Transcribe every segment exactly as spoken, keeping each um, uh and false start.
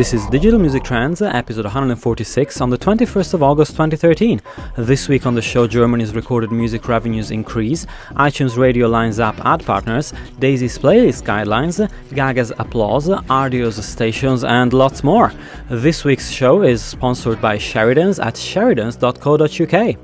This is Digital Music Trends, episode one hundred forty-six, on the twenty-first of August twenty thirteen. This week on the show, Germany's recorded music revenues increase, iTunes Radio lines up ad partners, Daisy's playlist guidelines, Gaga's Applause, Rdio's stations, and lots more. This week's show is sponsored by Sheridans at sheridans dot co dot uk.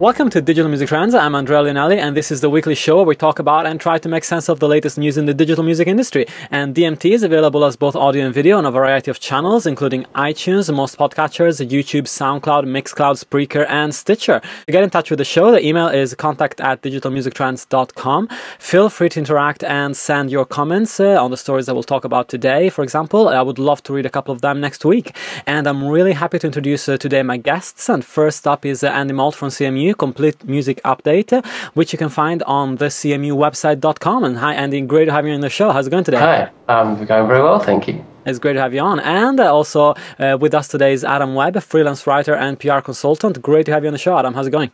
Welcome to Digital Music Trends. I'm Andrea Leonelli, and this is the weekly show where we talk about and try to make sense of the latest news in the digital music industry. And D M T is available as both audio and video on a variety of channels, including iTunes, most podcatchers, YouTube, SoundCloud, Mixcloud, Spreaker, and Stitcher. To get in touch with the show, the email is contact at digital music trends dot com. Feel free to interact and send your comments uh, on the stories that we'll talk about today, for example. I would love to read a couple of them next week. And I'm really happy to introduce uh, today my guests. And first up is uh, Andy Malt from C M U. Complete music update, which you can find on the C M U website dot com. And hi, Andy, great to have you on the show. How's it going today? Hi, I'm um, going very well, thank you. It's great to have you on. And also uh, with us today is Adam Webb, a freelance writer and P R consultant. Great to have you on the show, Adam. How's it going?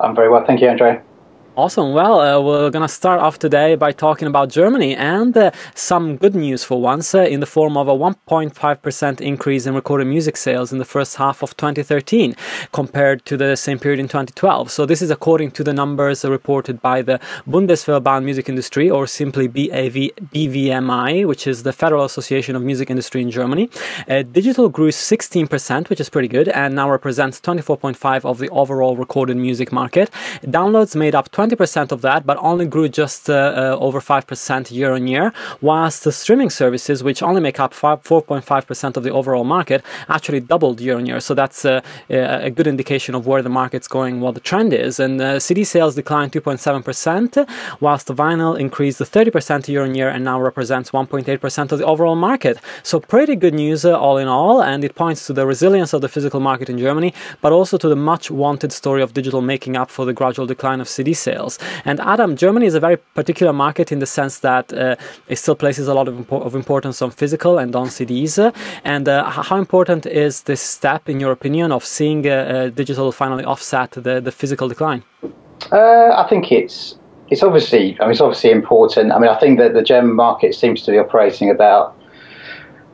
I'm very well, thank you, Andrea. Awesome. Well, uh, we're going to start off today by talking about Germany and uh, some good news for once uh, in the form of a one point five percent increase in recorded music sales in the first half of twenty thirteen compared to the same period in twenty twelve. So this is according to the numbers reported by the Bundesverband Music Industry, or simply B V M I, which is the Federal Association of Music Industry in Germany. Uh, digital grew sixteen percent, which is pretty good, and now represents twenty-four point five percent of the overall recorded music market. Downloads made up twenty percent of that, but only grew just uh, uh, over five percent year on year, whilst the streaming services, which only make up four point five percent of the overall market, actually doubled year on year. So that's uh, a good indication of where the market's going, what the trend is. And uh, C D sales declined two point seven percent, whilst the vinyl increased thirty percent year on year and now represents one point eight percent of the overall market. So pretty good news uh, all in all, and it points to the resilience of the physical market in Germany, but also to the much-wanted story of digital making up for the gradual decline of C D sales. And Adam, Germany is a very particular market in the sense that uh, it still places a lot of, impo of importance on physical and on C Ds. Uh, and uh, how important is this step, in your opinion, of seeing uh, uh, digital finally offset the, the physical decline? Uh, I think it's it's obviously I mean it's obviously important. I mean, I think that the German market seems to be operating about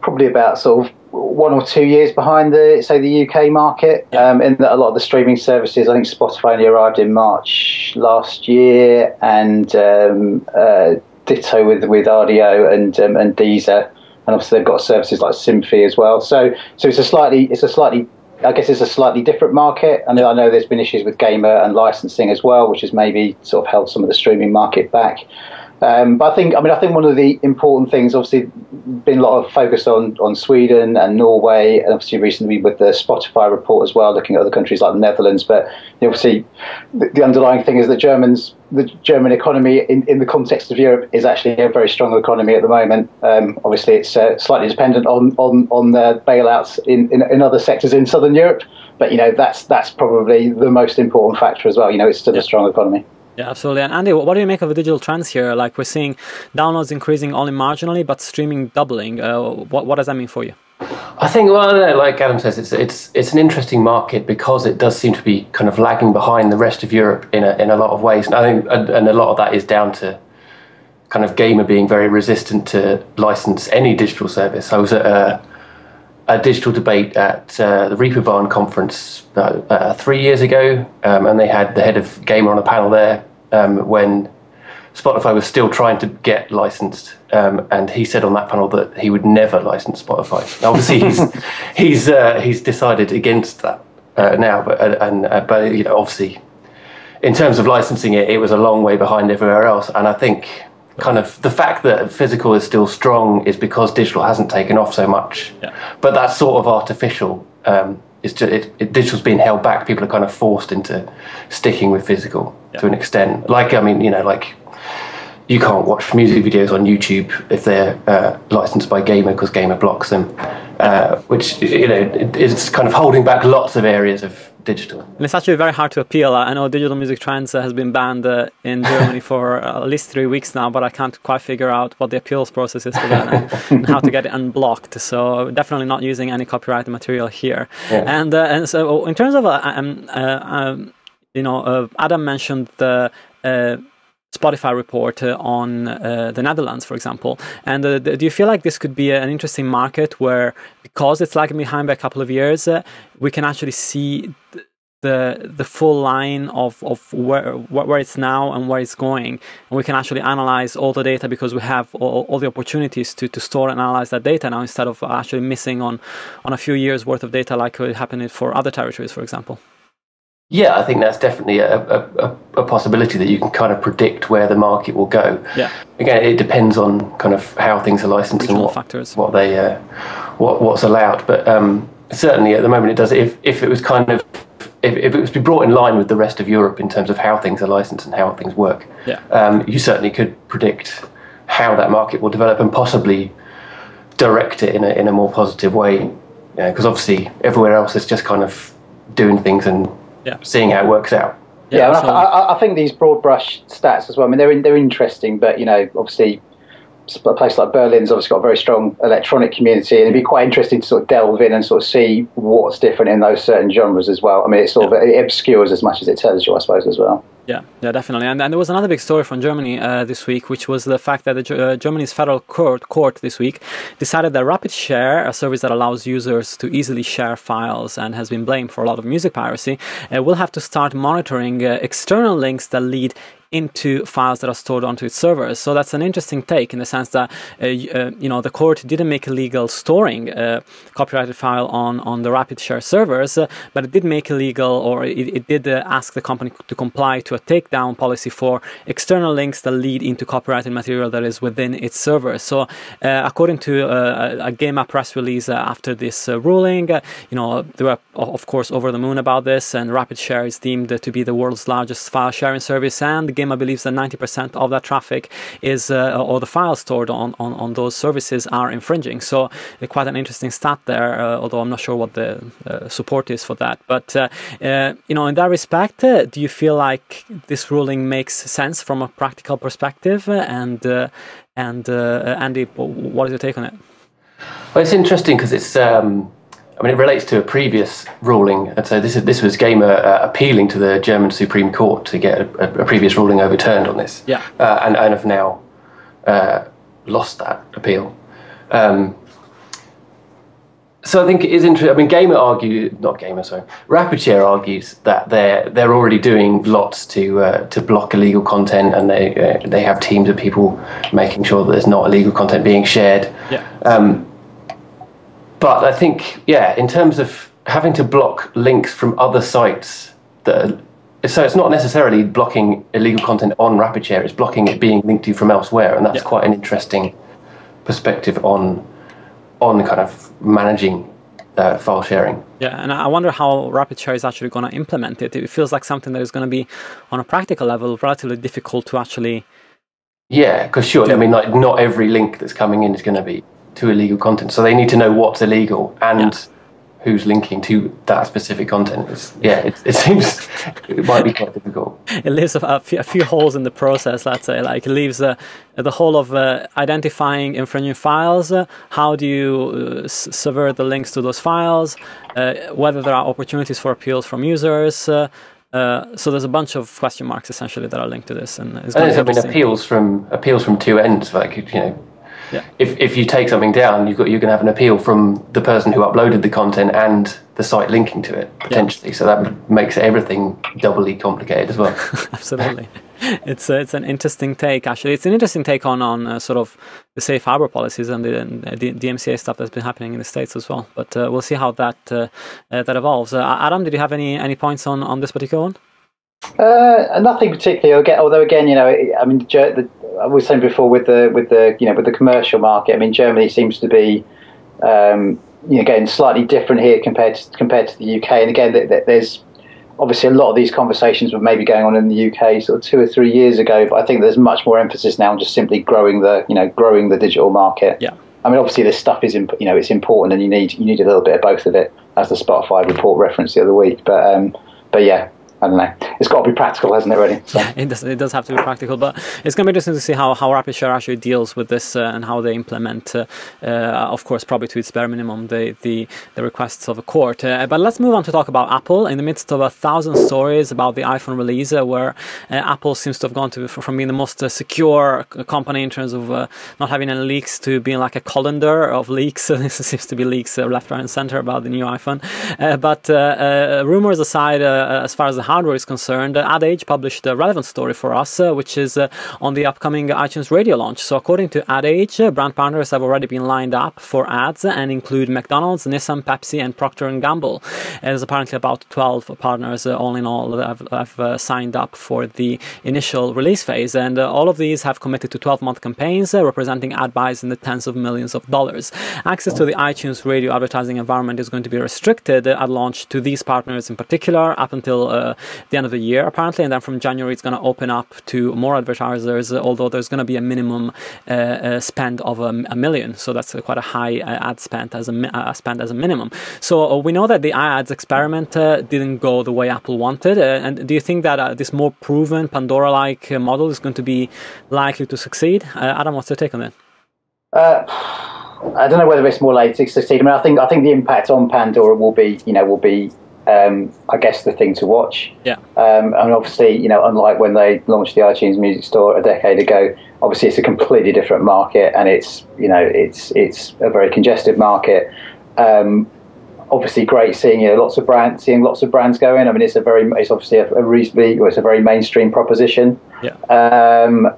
probably about sort of one or two years behind the say the U K market, um, in that a lot of the streaming services, I think Spotify only arrived in March last year, and um, uh, ditto with with Rdio and um, and Deezer, and obviously they've got services like Symphy as well. So so it's a slightly it's a slightly I guess it's a slightly different market. I know I know there's been issues with GEMA and licensing as well, which has maybe sort of held some of the streaming market back. Um, but I think, I mean, I think one of the important things, obviously, been a lot of focus on, on Sweden and Norway, and obviously recently with the Spotify report as well, looking at other countries like the Netherlands. But obviously, the, the underlying thing is that Germans, the German economy in, in the context of Europe is actually a very strong economy at the moment. Um, obviously, it's uh, slightly dependent on on on the bailouts in, in in other sectors in Southern Europe. But you know, that's that's probably the most important factor as well. You know, it's still a strong economy. Yeah, absolutely. And Andy, what do you make of the digital trends here? Like, we're seeing downloads increasing only marginally, but streaming doubling. Uh, what, what does that mean for you? I think, well, I don't know, like Adam says, it's it's it's an interesting market because it does seem to be kind of lagging behind the rest of Europe in a in a lot of ways. And I think, and, and a lot of that is down to kind of GEMA being very resistant to license any digital service. I was at a, a digital debate at uh, the RapidShare conference uh, uh, three years ago, um, and they had the head of GEMA on a panel there um, when Spotify was still trying to get licensed, um, and he said on that panel that he would never license Spotify. Now, obviously, he's he's uh, he's decided against that uh, now, but uh, and uh, but you know, obviously, in terms of licensing it, it was a long way behind everywhere else, and I think kind of the fact that physical is still strong is because digital hasn't taken off so much. Yeah. But that's sort of artificial. Um, it's just, it, it, digital's been held back. People are kind of forced into sticking with physical, yeah, to an extent. Like, I mean, you know, like you can't watch music videos on YouTube if they're uh, licensed by GEMA because GEMA blocks them, uh, which, you know, is kind of holding back lots of areas of digital. And it's actually very hard to appeal. I know Digital Music Trends has been banned uh, in Germany for uh, at least three weeks now, but I can't quite figure out what the appeals process is for that and how to get it unblocked. So definitely not using any copyrighted material here. Yeah. And, uh, and so in terms of, uh, um, uh, um, you know, uh, Adam mentioned the Uh, Spotify report uh, on uh, the Netherlands, for example. And uh, do you feel like this could be an interesting market where, because it's lagging behind by a couple of years, uh, we can actually see th- the the full line of, of where where it's now and where it's going, and we can actually analyze all the data because we have all, all the opportunities to, to store and analyze that data now, instead of actually missing on on a few years worth of data like it happened for other territories, for example? Yeah, I think that's definitely a, a, a possibility that you can kind of predict where the market will go. Yeah. Again, it depends on kind of how things are licensed, regional and what factors, what they uh, what what's allowed. But um, certainly at the moment it does. If if it was kind of If, if it was to be brought in line with the rest of Europe in terms of how things are licensed and how things work, yeah. um, you certainly could predict how that market will develop and possibly direct it in a, in a more positive way. Because yeah, obviously everywhere else is just kind of doing things and yeah. seeing how it works out. Yeah, yeah, and I, I, I think these broad brush stats as well, I mean, they're, in, they're interesting, but, you know, obviously a place like Berlin's obviously got a very strong electronic community, and it'd be quite interesting to sort of delve in and sort of see what's different in those certain genres as well. I mean, it sort yeah. of it obscures as much as it tells you, I suppose, as well. Yeah, yeah, definitely. And, and there was another big story from Germany uh, this week, which was the fact that the, uh, Germany's federal court, court this week decided that RapidShare, a service that allows users to easily share files and has been blamed for a lot of music piracy, uh, will have to start monitoring uh, external links that lead into files that are stored onto its servers. So that's an interesting take, in the sense that uh, uh, you know, the court didn't make illegal storing uh, copyrighted file on on the RapidShare servers, uh, but it did make illegal, or it, it did uh, ask the company to comply to a takedown policy for external links that lead into copyrighted material that is within its servers. So uh, according to uh, a, a GEMA press release uh, after this uh, ruling, uh, you know, they were of course over the moon about this, and RapidShare is deemed to be the world's largest file sharing service, and the GEMA believes that ninety percent of that traffic is, uh, or the files stored on, on, on those services are infringing. So uh, quite an interesting stat there, uh, although I'm not sure what the uh, support is for that. But, uh, uh, you know, in that respect, uh, do you feel like this ruling makes sense from a practical perspective? And, uh, and uh, Andy, what is your take on it? Well, it's interesting because it's... Um... I mean, it relates to a previous ruling, and so this is, this was GEMA uh, appealing to the German Supreme Court to get a, a previous ruling overturned on this, yeah. uh, and, and have now uh, lost that appeal. Um, so I think it is interesting. I mean, GEMA argues, not GEMA, sorry, RapidShare argues that they're they're already doing lots to uh, to block illegal content, and they uh, they have teams of people making sure that there's not illegal content being shared. Yeah. Um, But I think, yeah, in terms of having to block links from other sites, that are, so it's not necessarily blocking illegal content on RapidShare, it's blocking it being linked to from elsewhere, and that's yeah. quite an interesting perspective on on kind of managing uh, file sharing. Yeah, and I wonder how RapidShare is actually going to implement it. It feels like something that is going to be, on a practical level, relatively difficult to actually... Yeah, because sure, do. I mean, like, not every link that's coming in is going to be... to illegal content, so they need to know what's illegal and yeah. who's linking to that specific content. It's, yeah, it, it seems it might be quite difficult. It leaves a, a, few, a few holes in the process. Let's say, like, it leaves uh, the whole of uh, identifying infringing files. Uh, how do you uh, sever the links to those files? Uh, whether there are opportunities for appeals from users. Uh, Uh, so there's a bunch of question marks essentially that are linked to this, and it's and I mean, appeals from appeals from two ends, like, you know. Yeah. If if you take something down, you've got, you're going to have an appeal from the person who uploaded the content and the site linking to it, potentially. Yeah. So that makes everything doubly complicated as well. Absolutely. It's uh, it's an interesting take, actually. It's an interesting take on, on uh, sort of the safe harbor policies and the, and the D M C A stuff that's been happening in the States as well. But uh, we'll see how that uh, uh, that evolves. Uh, Adam, did you have any, any points on, on this particular one? Uh, nothing particularly. Again, although again, you know, I mean, the, I was saying before with the with the you know with the commercial market. I mean, Germany seems to be, um, you know, again, slightly different here compared to, compared to the U K. And again, th- th- there's obviously a lot of these conversations were maybe going on in the U K sort of two or three years ago. But I think there's much more emphasis now on just simply growing the you know growing the digital market. Yeah. I mean, obviously, this stuff is imp- you know it's important, and you need you need a little bit of both of it, as the Spotify report referenced the other week. But um, but yeah. I don't know. It's got to be practical, hasn't it, really? So. Yeah, it does, it does have to be practical, but it's going to be interesting to see how, how RapidShare actually deals with this uh, and how they implement, uh, uh, of course, probably to its bare minimum, the, the, the requests of a court. Uh, but let's move on to talk about Apple. In the midst of a thousand stories about the iPhone release, uh, where uh, Apple seems to have gone to, from being the most uh, secure company in terms of uh, not having any leaks to being like a colander of leaks. This seems to be leaks uh, left, right, and center about the new iPhone. Uh, but uh, uh, rumors aside, uh, as far as the hardware is concerned, uh, Ad Age published a relevant story for us, uh, which is uh, on the upcoming iTunes Radio launch. So according to Ad Age, uh, brand partners have already been lined up for ads and include McDonald's, Nissan, Pepsi, and Procter and Gamble. And there's apparently about twelve partners, uh, all in all, that have, have uh, signed up for the initial release phase. And uh, all of these have committed to twelve-month campaigns uh, representing ad buys in the tens of millions of dollars. Access to the iTunes Radio advertising environment is going to be restricted at launch to these partners in particular up until uh, the end of the year, apparently, and then from January it's going to open up to more advertisers, uh, although there's going to be a minimum uh, uh, spend of um, a million, so that's uh, quite a high uh, ad spend as a, mi uh, spend as a minimum. So uh, we know that the iAds experiment uh, didn't go the way Apple wanted, uh, and do you think that uh, this more proven Pandora-like uh, model is going to be likely to succeed? Uh, Adam, what's your take on that? Uh, I don't know whether it's more likely to succeed. I mean, I think I think the impact on Pandora will be, you know, will be, um, I guess, the thing to watch. Yeah. Um, and obviously, you know, unlike when they launched the iTunes Music Store a decade ago, obviously it's a completely different market, and it's, you know, it's it's a very congested market. Um, obviously, great seeing you know, lots of brands, seeing lots of brands go in. I mean, it's a very, it's obviously a, a reasonably, it's a very mainstream proposition. Yeah. Um,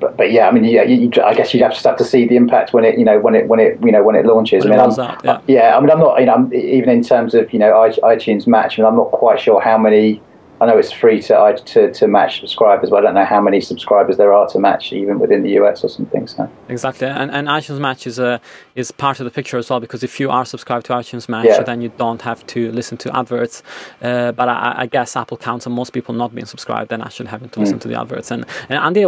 But, but yeah, I mean, yeah, you, you, I guess you'd have to have to see the impact when it, you know, when it, when it, you know, when it launches. When I mean, it I'm, out, yeah. I, yeah, I mean, I'm not, you know, I'm, even in terms of, you know, iTunes Match, I mean, I'm not quite sure how many. I know it's free to to to Match subscribers, but I don't know how many subscribers there are to Match, even within the U S or something. So exactly, and and iTunes Match is a is part of the picture as well, because if you are subscribed to iTunes Match, yeah. then you don't have to listen to adverts. Uh, but I, I guess Apple counts on most people not being subscribed and actually having to listen mm. to the adverts. And and Andy,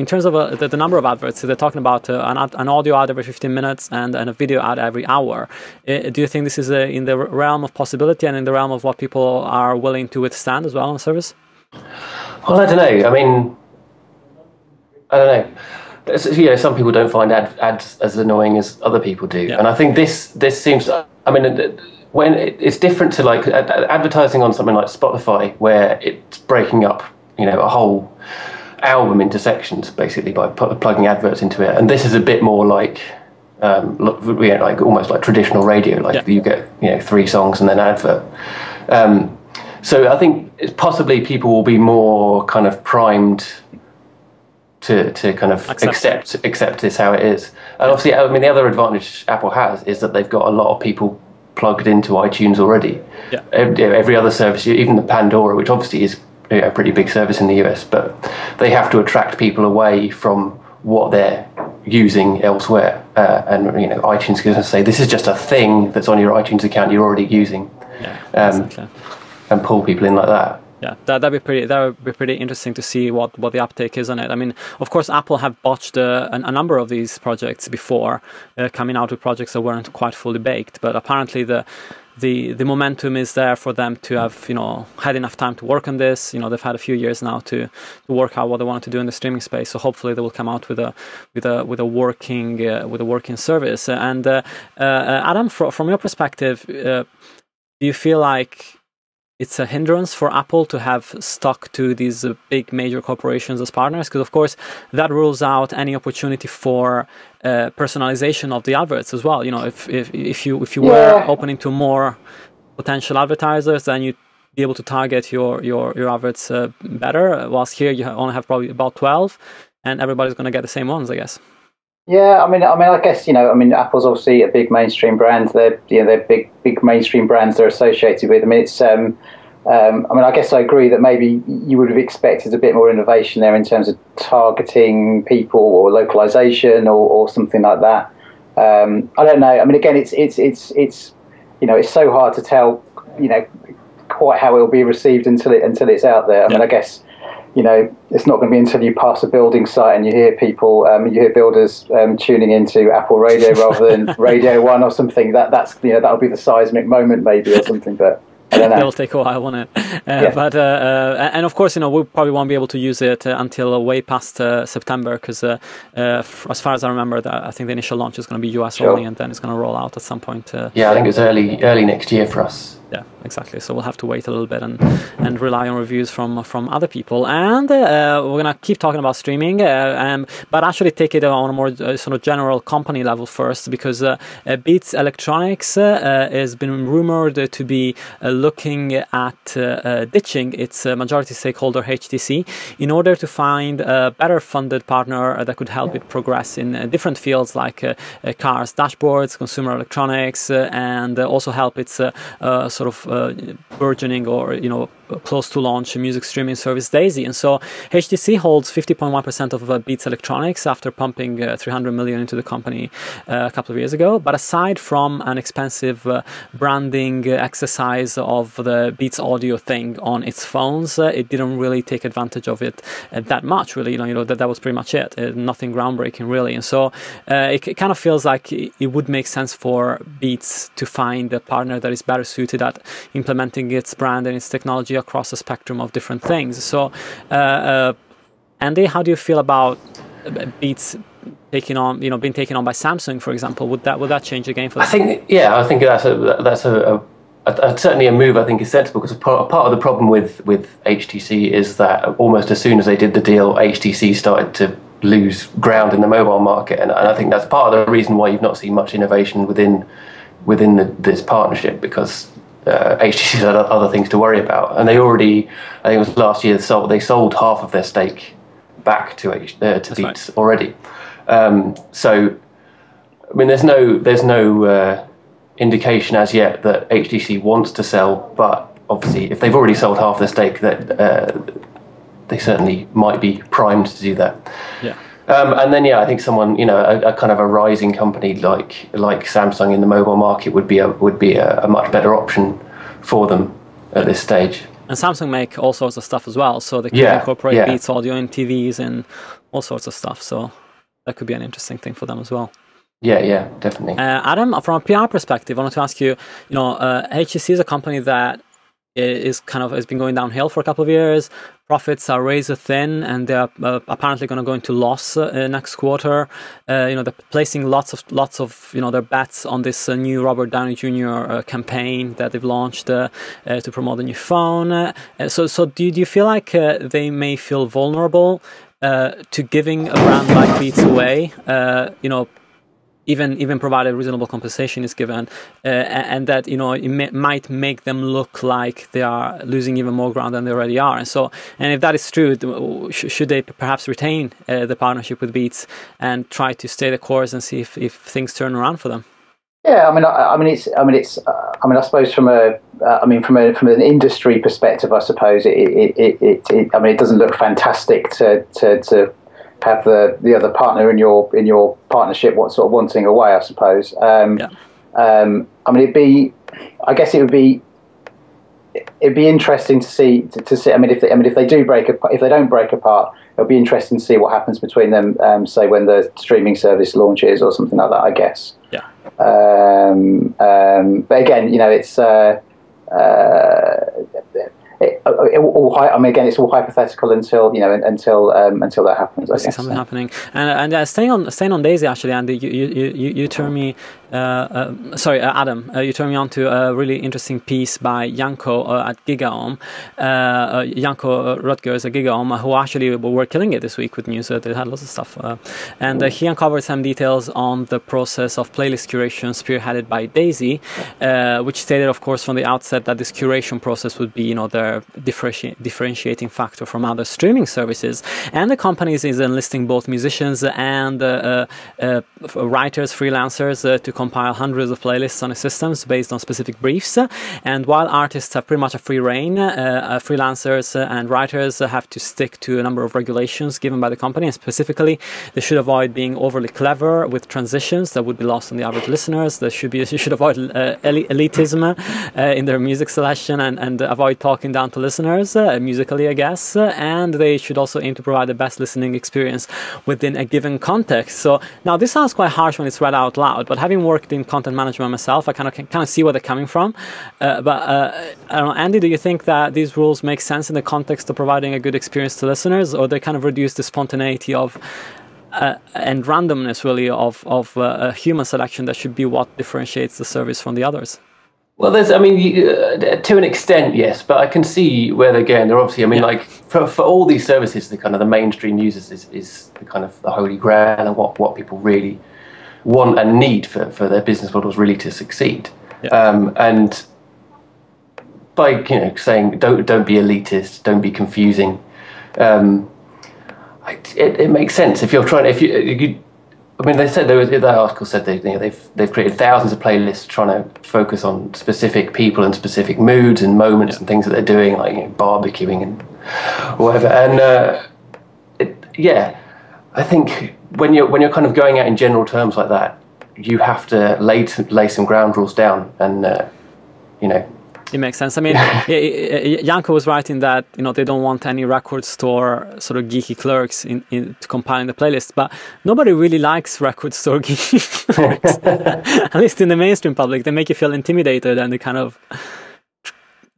in terms of uh, the, the number of adverts, they're talking about uh, an ad, an audio ad every fifteen minutes and, and a video ad every hour. Uh, do you think this is uh, in the realm of possibility and in the realm of what people are willing to withstand as well? On service? Well, I don't know. I mean, I don't know. It's, you know, some people don't find ad, ads as annoying as other people do, yeah. and I think this this seems. I mean, when it, it's different to like advertising on something like Spotify, where it's breaking up, you know, a whole album into sections basically by pl plugging adverts into it, and this is a bit more like. Um, look, you know, like almost like traditional radio, like yeah. you get you know three songs and then an advert. Um, So I think it's possibly people will be more kind of primed to to kind of accept accept, accept this how it is. And obviously, I mean, the other advantage Apple has is that they've got a lot of people plugged into iTunes already. Yeah. Every, every other service, even the Pandora, which obviously is you know, a pretty big service in the U S, but they have to attract people away from what they're using elsewhere. Uh, and you know, iTunes is going to say this is just a thing that's on your iTunes account you're already using. Yeah. Um, exactly. And pull people in like that. Yeah, that that'd be pretty. That would be pretty interesting to see what what the uptake is on it. I mean, of course, Apple have botched uh, a, a number of these projects before, uh, coming out with projects that weren't quite fully baked. But apparently, the the the momentum is there for them to have you know had enough time to work on this. You know, they've had a few years now to, to work out what they wanted to do in the streaming space. So hopefully they will come out with a with a with a working uh, with a working service. And uh, uh, Adam, from from your perspective, uh, do you feel like it's a hindrance for Apple to have stuck to these uh, big major corporations as partners? Because, of course, that rules out any opportunity for uh, personalization of the adverts as well. You know, if, if, if you, if you were yeah. opening to more potential advertisers, then you'd be able to target your, your, your adverts uh, better, whilst here you only have probably about twelve, and everybody's going to get the same ones, I guess. Yeah, I mean, I mean, I guess you know, I mean, Apple's obviously a big mainstream brand. They're, you know, they're big, big mainstream brands they're associated with. I mean, it's, um, um, I mean, I guess I agree that maybe you would have expected a bit more innovation there in terms of targeting people or localization or, or something like that. Um, I don't know. I mean, again, it's, it's, it's, it's, you know, it's so hard to tell, you know, quite how it'll be received until it, until it's out there. I mean, I guess. You know, it's not going to be until you pass a building site and you hear people, um, you hear builders um, tuning into Apple Radio rather than Radio One or something. That that's you know that'll be the seismic moment maybe or something. But That'll take a while, won't it? Uh, yeah. But uh, uh, and of course, you know, we probably won't be able to use it uh, until way past uh, September, because uh, uh, f- as far as I remember, that I think the initial launch is going to be U S sure. only, and then it's going to roll out at some point. Uh, yeah, I think it's early early next year for us. Yeah, exactly. So we'll have to wait a little bit and, and rely on reviews from from other people. And uh, we're going to keep talking about streaming, uh, um, but actually take it on a more uh, sort of general company level first, because uh, Beats Electronics uh, has been rumored to be uh, looking at uh, uh, ditching its uh, majority stakeholder H T C in order to find a better funded partner that could help it progress in uh, different fields like uh, uh, cars, dashboards, consumer electronics, uh, and uh, also help its uh, uh, sort of uh, burgeoning or, you know, close to launch music streaming service Daisy. And so H T C holds fifty point one percent of uh, Beats Electronics after pumping uh, three hundred million into the company uh, a couple of years ago. But aside from an expensive uh, branding exercise of the Beats Audio thing on its phones, uh, it didn't really take advantage of it uh, that much, really. You know, you know that, that was pretty much it. Uh, nothing groundbreaking, really. And so uh, it, it kind of feels like it, it would make sense for Beats to find a partner that is better suited at implementing its brand and its technology across a spectrum of different things. So, uh, uh, Andy, how do you feel about Beats taking on, you know, being taken on by Samsung, for example? Would that would that change the game for? I think, yeah, I think that's a that's a, a, a, a certainly a move I think is sensible, because a part, a part of the problem with with H T C is that almost as soon as they did the deal, H T C started to lose ground in the mobile market, and, and I think that's part of the reason why you've not seen much innovation within within the, this partnership, because Uh, H T C's had other things to worry about, and they already, I think it was last year, sold, they sold half of their stake back to H, uh, to Beats right. already. Um, so, I mean, there's no there's no uh, indication as yet that H T C wants to sell, but obviously, if they've already sold half their stake, that uh, they certainly might be primed to do that. Yeah. Um, and then, yeah, I think someone, you know, a, a kind of a rising company like like Samsung in the mobile market would be a would be a, a much better option for them at this stage. And Samsung make all sorts of stuff as well, so they can yeah, incorporate yeah. Beats Audio in T Vs and all sorts of stuff. So that could be an interesting thing for them as well. Yeah, yeah, definitely. Uh, Adam, from a P R perspective, I wanted to ask you, you know, uh, H T C is a company that is kind of has been going downhill for a couple of years. Profits are razor thin, and they're uh, apparently going to go into loss uh, next quarter. Uh, you know, they're placing lots of lots of you know their bets on this uh, new Robert Downey Junior uh, campaign that they've launched uh, uh, to promote the new phone. Uh, so, so do, do you feel like uh, they may feel vulnerable uh, to giving a brand like Beats away? Uh, you know. Even even provided reasonable compensation is given, uh, and that you know it may, might make them look like they are losing even more ground than they already are. And so, and if that is true, should they perhaps retain uh, the partnership with Beats and try to stay the course and see if, if things turn around for them? Yeah, I mean, I, I mean, it's, I mean, it's, uh, I mean, I suppose from a, uh, I mean, from a from an industry perspective, I suppose it, it, it, it, it I mean, it doesn't look fantastic to to. to have the, the other partner in your in your partnership what sort of wanting away, I suppose. Um, yeah. um, I mean, it'd be, I guess it would be, it'd be interesting to see to, to see. I mean, if they, I mean if they do break apart, if they don't break apart, it'll be interesting to see what happens between them. Um, say when the streaming service launches or something like that, I guess. Yeah. Um, um, but again, you know, it's. Uh, uh, It, it, it, all, I mean, again, it's all hypothetical until you know, until um, until that happens. I, I see guess, something so. happening, and and uh, staying on staying on Daisy actually, Andy, you you you, you turn me, uh, uh, sorry, uh, Adam, uh, you turn me on to a really interesting piece by Janko uh, at GigaOM, uh, uh, Janko Rutgers at GigaOM, who actually were killing it this week with news. Uh, they had lots of stuff, uh, and uh, he uncovered some details on the process of playlist curation spearheaded by Daisy, uh, which stated, of course, from the outset that this curation process would be, you know, the Differenti- differentiating factor from other streaming services, and the company is enlisting both musicians and uh, uh, uh, writers, freelancers uh, to compile hundreds of playlists on its systems based on specific briefs. And while artists have pretty much a free reign, uh, freelancers and writers have to stick to a number of regulations given by the company, and specifically they should avoid being overly clever with transitions that would be lost on the average listeners. They should be you should avoid uh, el- elitism uh, in their music selection, and, and avoid talking down to listeners uh, musically, I guess, uh, and they should also aim to provide the best listening experience within a given context. So now this sounds quite harsh when it's read out loud, but having worked worked in content management myself. I kind of can kind of see where they're coming from. Uh, but uh, I don't know, Andy, do you think that these rules make sense in the context of providing a good experience to listeners, or they kind of reduce the spontaneity of uh, and randomness, really, of of uh, human selection that should be what differentiates the service from the others? Well, there's, I mean, you, uh, to an extent, yes, but I can see where they're going. They're obviously, I mean, yeah. like for, for all these services, the kind of the mainstream users is, is the kind of the holy grail and what, what people really want and need for, for their business models really to succeed. Yeah. Um, and by, you know, saying don't, don't be elitist, don't be confusing, um, it, it makes sense if you're trying, if you, you I mean, they said there was, that article said they, you know, they've they've created thousands of playlists trying to focus on specific people and specific moods and moments and things that they're doing, like, you know, barbecuing and whatever. And uh, it, yeah, I think when you're when you're kind of going out in general terms like that, you have to lay to, lay some ground rules down, and uh, you know. It makes sense. I mean, Janko was writing that, you know, they don't want any record store sort of geeky clerks in, in to compiling the playlist, but nobody really likes record store geeky clerks, at least in the mainstream public. They make you feel intimidated, and they kind of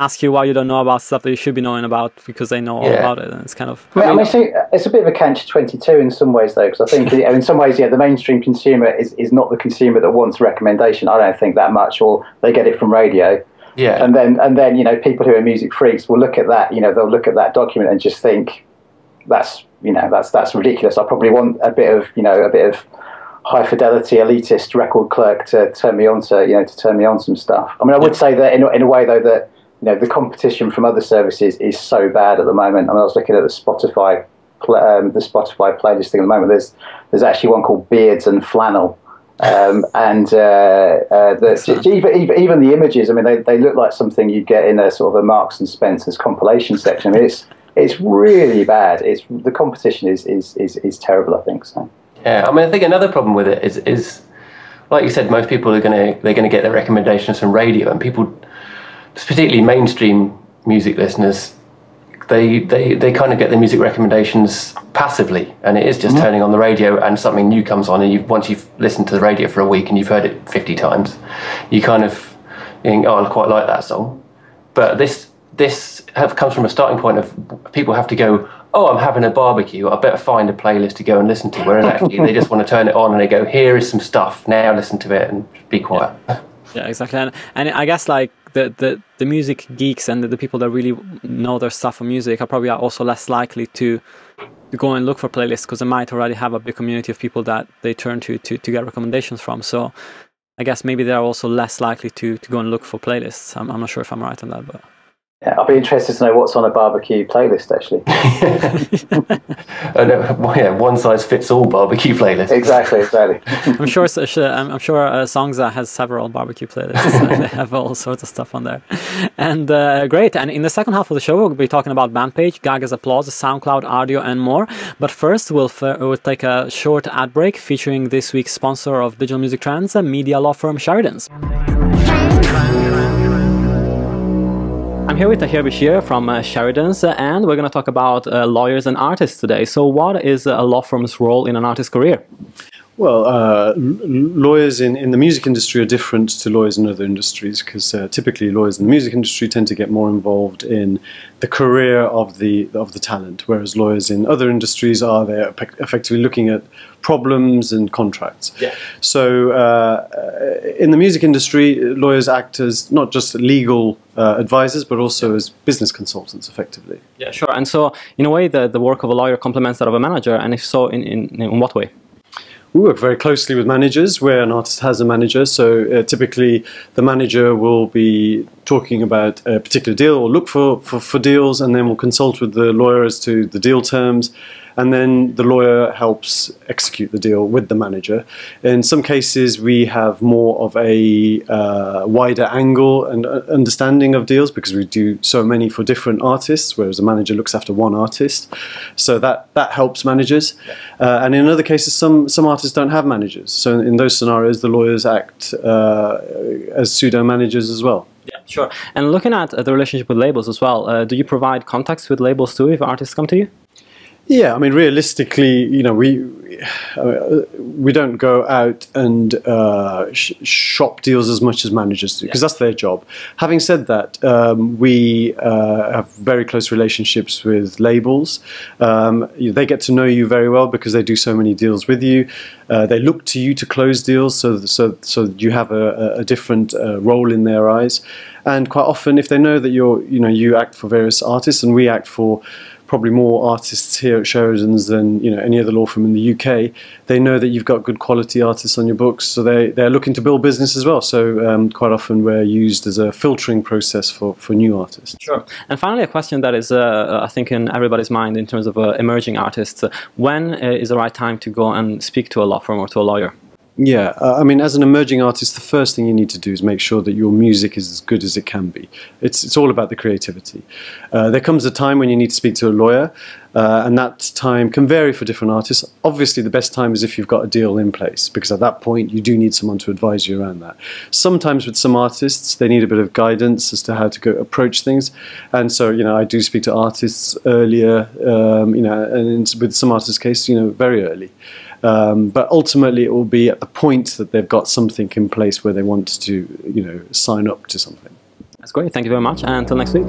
ask you why you don't know about stuff that you should be knowing about because they know all yeah. about it. And it's kind of... I mean, I mean, it's a bit of a catch twenty-two in some ways, though, because I think in some ways, yeah, the mainstream consumer is, is not the consumer that wants recommendation. I don't think that much, or they get it from radio. Yeah, and then and then you know, people who are music freaks will look at that. You know, they'll look at that document and just think, that's you know, that's that's ridiculous. I probably want a bit of you know, a bit of high fidelity elitist record clerk to turn me on to you know, to turn me on some stuff. I mean, I would say that in in a way though that you know, the competition from other services is so bad at the moment. I mean, I was looking at the Spotify um, the Spotify playlist thing at the moment. There's there's actually one called Beards and Flannel. Um, and uh, uh, the, even, even, even the images, I mean, they, they look like something you get in a sort of a Marks and Spencer's compilation section. I mean, it's it's really bad. It's the competition is is, is is terrible, I think. So yeah, I mean, I think another problem with it is is like you said, most people are gonna they're gonna get their recommendations from radio, and people, particularly mainstream music listeners, they they they kind of get their music recommendations passively, and it is just mm-hmm. turning on the radio and something new comes on, and you once you've listened to the radio for a week and you've heard it fifty times, you kind of you think, oh, I quite like that song. But this this have, comes from a starting point of people have to go, oh, I'm having a barbecue, I better find a playlist to go and listen to, whereas actually they just want to turn it on and they go, here is some stuff, now listen to it and be quiet. Yeah, yeah, exactly. And, and I guess like The, the the music geeks and the, the people that really know their stuff on music are probably also less likely to, to go and look for playlists, because they might already have a big community of people that they turn to, to to get recommendations from. So I guess maybe they're also less likely to to go and look for playlists. I'm, I'm not sure if I'm right on that, but yeah, I'll be interested to know what's on a barbecue playlist, actually. Oh, no, well, yeah, one size fits all barbecue playlist. Exactly, exactly. I'm sure. I'm sure uh, Songza has several barbecue playlists. And they have all sorts of stuff on there. And uh, great. And in the second half of the show, we'll be talking about Bandpage, Gaga's Applause, SoundCloud, Rdio, and more. But first, we'll f we'll take a short ad break featuring this week's sponsor of Digital Music Trends, media law firm Sheridans. I'm here with Tahir Bashir from uh, Sheridans, uh, and we're going to talk about uh, lawyers and artists today. So what is a law firm's role in an artist's career? Well, uh, lawyers in, in the music industry are different to lawyers in other industries, because uh, typically lawyers in the music industry tend to get more involved in the career of the, of the talent, whereas lawyers in other industries are they're effectively looking at problems and contracts. Yeah. So uh, in the music industry, lawyers act as not just legal uh, advisors, but also as business consultants, effectively. Yeah, sure. And so in a way, the, the work of a lawyer complements that of a manager. And if so, in, in, in what way? We work very closely with managers where an artist has a manager. So uh, typically the manager will be talking about a particular deal or look for, for, for deals, and then we'll consult with the lawyer as to the deal terms. And then the lawyer helps execute the deal with the manager. In some cases, we have more of a uh, wider angle and uh, understanding of deals, because we do so many for different artists, whereas the manager looks after one artist. So that, that helps managers. Uh, and in other cases, some, some artists don't have managers. So in those scenarios, the lawyers act uh, as pseudo-managers as well. Yeah, sure. And looking at uh, the relationship with labels as well, uh, do you provide contacts with labels too if artists come to you? Yeah, I mean, realistically, you know, we uh, we don't go out and uh, sh shop deals as much as managers do, because yeah. that's their job. Having said that, um, we uh, have very close relationships with labels. Um, they get to know you very well because they do so many deals with you. Uh, they look to you to close deals, so so so you have a, a different uh, role in their eyes. And quite often, if they know that you're, you know, you act for various artists, and we act for probably more artists here at Sheridans than, you know, any other law firm in the U K, they know that you've got good quality artists on your books, so they, they're looking to build business as well. So um, quite often we're used as a filtering process for, for new artists. Sure. And finally, a question that is, uh, I think, in everybody's mind in terms of uh, emerging artists. When uh, is the right time to go and speak to a law firm or to a lawyer? Yeah, uh, I mean, as an emerging artist, the first thing you need to do is make sure that your music is as good as it can be. It's, it's all about the creativity. Uh, there comes a time when you need to speak to a lawyer, uh, and that time can vary for different artists. Obviously, the best time is if you've got a deal in place, because at that point, you do need someone to advise you around that. Sometimes with some artists, they need a bit of guidance as to how to go approach things. And so, you know, I do speak to artists earlier, um, you know, and with some artists' case, you know, very early. Um, but ultimately, it will be at the point that they've got something in place where they want to, you know, sign up to something. That's great. Thank you very much. And until next week.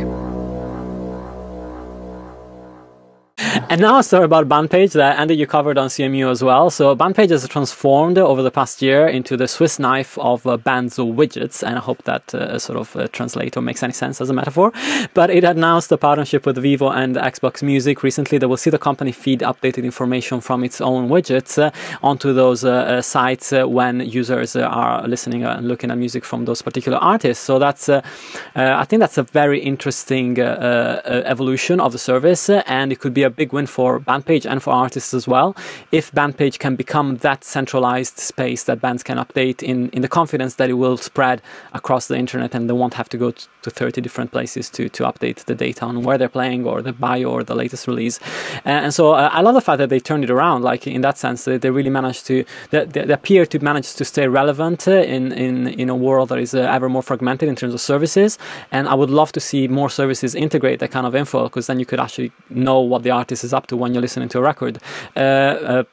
And now a story about Bandpage that, Andy, you covered on C M U as well. So Bandpage has transformed over the past year into the Swiss knife of uh, bands or widgets, and I hope that uh, sort of uh, translates or makes any sense as a metaphor. But it announced a partnership with Vevo and Xbox Music recently that will see the company feed updated information from its own widgets uh, onto those uh, uh, sites uh, when users uh, are listening and looking at music from those particular artists. So that's, uh, uh, I think that's a very interesting uh, uh, evolution of the service, uh, and it could be a big win for Bandpage and for artists as well, if Bandpage can become that centralized space that bands can update in, in the confidence that it will spread across the internet and they won't have to go to, to thirty different places to, to update the data on where they're playing or the bio or the latest release. And, and so uh, I love the fact that they turned it around, like in that sense, that they really managed to, that they, they appear to manage to stay relevant uh, in, in, in a world that is uh, ever more fragmented in terms of services. And I would love to see more services integrate that kind of info, because then you could actually know what the artist is up to when you're listening to a record. Uh, uh,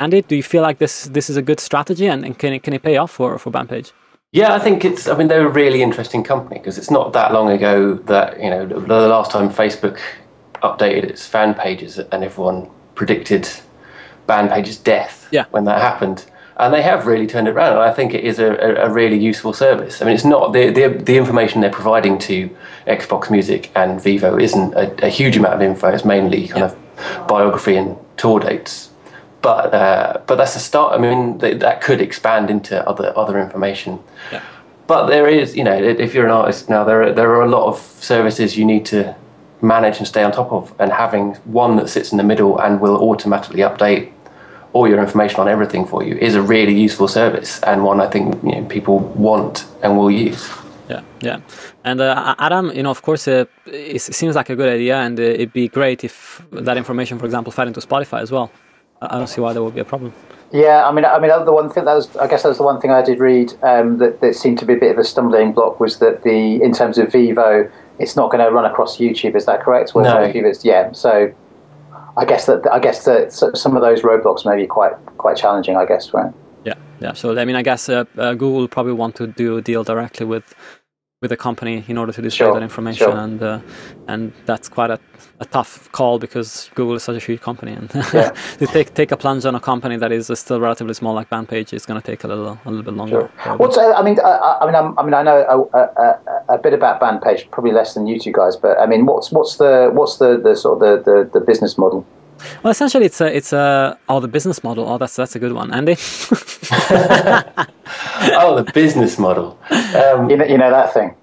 Andy, do you feel like this this is a good strategy, and, and can it can it pay off for for Bandpage? Yeah, I think it's. I mean, they're a really interesting company, because it's not that long ago that, you know, the last time Facebook updated its fan pages, and everyone predicted Bandpage's death yeah. when that happened, and they have really turned it around. And I think it is a, a, a really useful service. I mean, it's not the the, the information they're providing to Xbox Music and Vevo isn't a, a huge amount of info. It's mainly kind yeah. of biography and tour dates, but uh, but that's a start. I mean, th that could expand into other other information. Yeah. But there is, you know, if you're an artist now, there are, there are a lot of services you need to manage and stay on top of, and having one that sits in the middle and will automatically update all your information on everything for you is a really useful service, and one I think, you know, people want and will use. Yeah, yeah. And uh, Adam, you know, of course, uh, it seems like a good idea, and uh, it'd be great if that information, for example, fed into Spotify as well. I don't see why there would be a problem. Yeah, I mean, I mean, the one thing that was, I guess, that was the one thing I did read um, that, that seemed to be a bit of a stumbling block was that the, in terms of Vevo, it's not going to run across YouTube. Is that correct? Well, no. It's, yeah. So. I guess that I guess that some of those roadblocks may be quite quite challenging, I guess, right? Yeah, yeah, absolutely. I mean, I guess uh, uh, Google probably want to do a deal directly with with the company in order to display sure, that information, sure. and uh, and that's quite a, a tough call, because Google is such a huge company, and yeah. to take take a plunge on a company that is still relatively small like Bandpage is going to take a little a little bit longer. Sure. What's uh, I mean, I, I mean, I'm, I mean, I know a, a, a bit about Bandpage, probably less than you two guys, but I mean, what's what's the what's the, the sort of the, the, the business model? Well, essentially, it's a, it's a, oh, the business model. Oh, that's, that's a good one. Andy? Oh, the business model. Um, you know, you know that thing.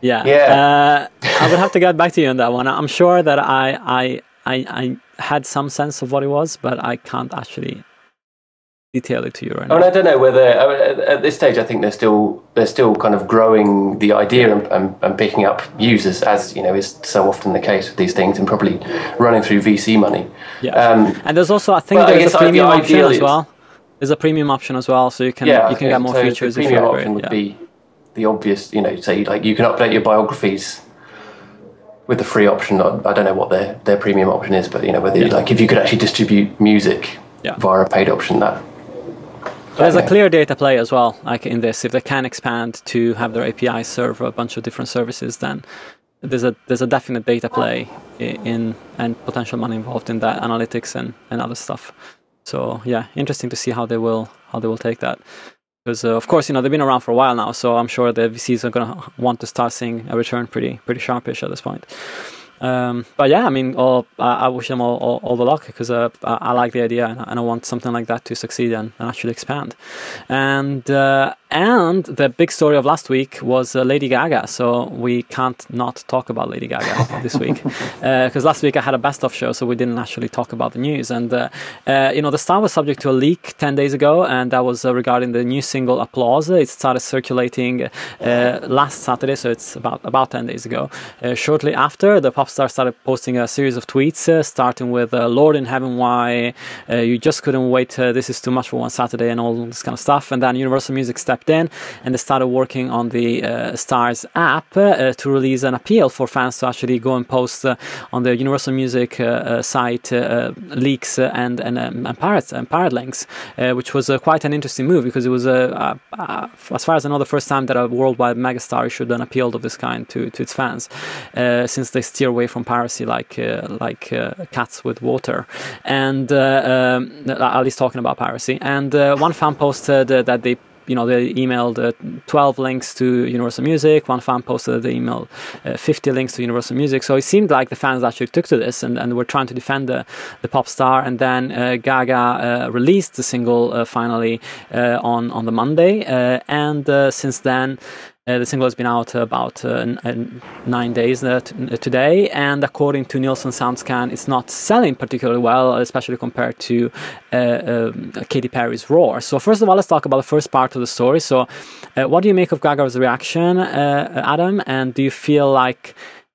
Yeah. Yeah. Uh, I would have to get back to you on that one. I'm sure that I, I, I, I had some sense of what it was, but I can't actually detail it to you right now. I mean, I don't know whether, I mean, at this stage, I think they're still, they're still kind of growing the idea and, and, and picking up users, as, you know, is so often the case with these things, and probably running through V C money. Yeah. Um, and there's also, I think there's a premium option as well. There's a premium option as well, so you can, yeah, you can get more so features. The premium option would yeah. be the obvious, you know, say, like, you can update your biographies with the free option, I don't know what their their premium option is, but you know, whether yeah. like if you could actually distribute music yeah. via a paid option, that. There's a clear data play as well, like in this. If they can expand to have their A P I serve a bunch of different services, then there's a there's a definite data play in, in and potential money involved in that, analytics and, and other stuff. So yeah, interesting to see how they will how they will take that. Because uh, of course, you know, they've been around for a while now, so I'm sure the V Cs are going to want to start seeing a return pretty pretty sharpish at this point. Um, but yeah, I mean, all, I, I wish them all, all, all the luck, because uh, I, I like the idea, and I, and I want something like that to succeed and, and actually expand. And uh, and the big story of last week was uh, Lady Gaga, so we can't not talk about Lady Gaga this week, because uh, last week I had a best-of show, so we didn't actually talk about the news. And uh, uh, you know, the star was subject to a leak ten days ago, and that was uh, regarding the new single Applause. It started circulating uh, last Saturday, so it's about about ten days ago. Uh, shortly after, the pop star started posting a series of tweets, uh, starting with uh, Lord in Heaven, why uh, you just couldn't wait, uh, this is too much for one Saturday, and all this kind of stuff. And then Universal Music stepped in, and they started working on the uh, Stars app uh, to release an appeal for fans to actually go and post uh, on the Universal Music uh, uh, site uh, leaks and and, um, and pirate and pirate links, uh, which was uh, quite an interesting move, because it was uh, uh, uh, as far as I know, the first time that a worldwide megastar issued an appeal of this kind to, to its fans, uh, since they steer away away from piracy like uh, like uh, cats with water, and uh, um, at least talking about piracy. And uh, one fan posted uh, that they you know, they emailed uh, twelve links to Universal Music. One fan posted that they emailed uh, fifty links to Universal Music. So it seemed like the fans actually took to this and, and were trying to defend the, the pop star. And then uh, Gaga uh, released the single uh, finally uh, on, on the Monday. Uh, and uh, since then, Uh, the single has been out about uh, n nine days uh, t today, and according to Nielsen SoundScan, it's not selling particularly well, especially compared to uh, uh, Katy Perry's Roar. So first of all, let's talk about the first part of the story. So uh, what do you make of Gaga's reaction, uh, Adam? And do you feel like,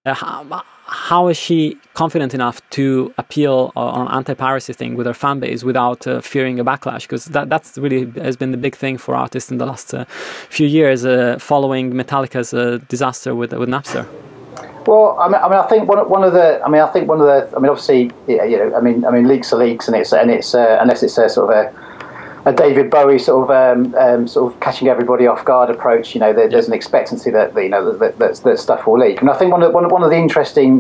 uh, how, how is she confident enough to appeal on an anti-piracy thing with her fan base without uh, fearing a backlash? Because that that's really has been the big thing for artists in the last uh, few years, uh, following Metallica's uh, disaster with with Napster. Well, I mean, I mean, I think one of, one of the, I mean, I think one of the, I mean, obviously, yeah, you know, I mean, I mean, leaks are leaks, and it's and it's uh, unless it's a sort of a. A David Bowie sort of um, um, sort of catching everybody off guard approach. You know, there, there's an expectancy that you know that, that, that stuff will leak. And I think one of the, one, one of the interesting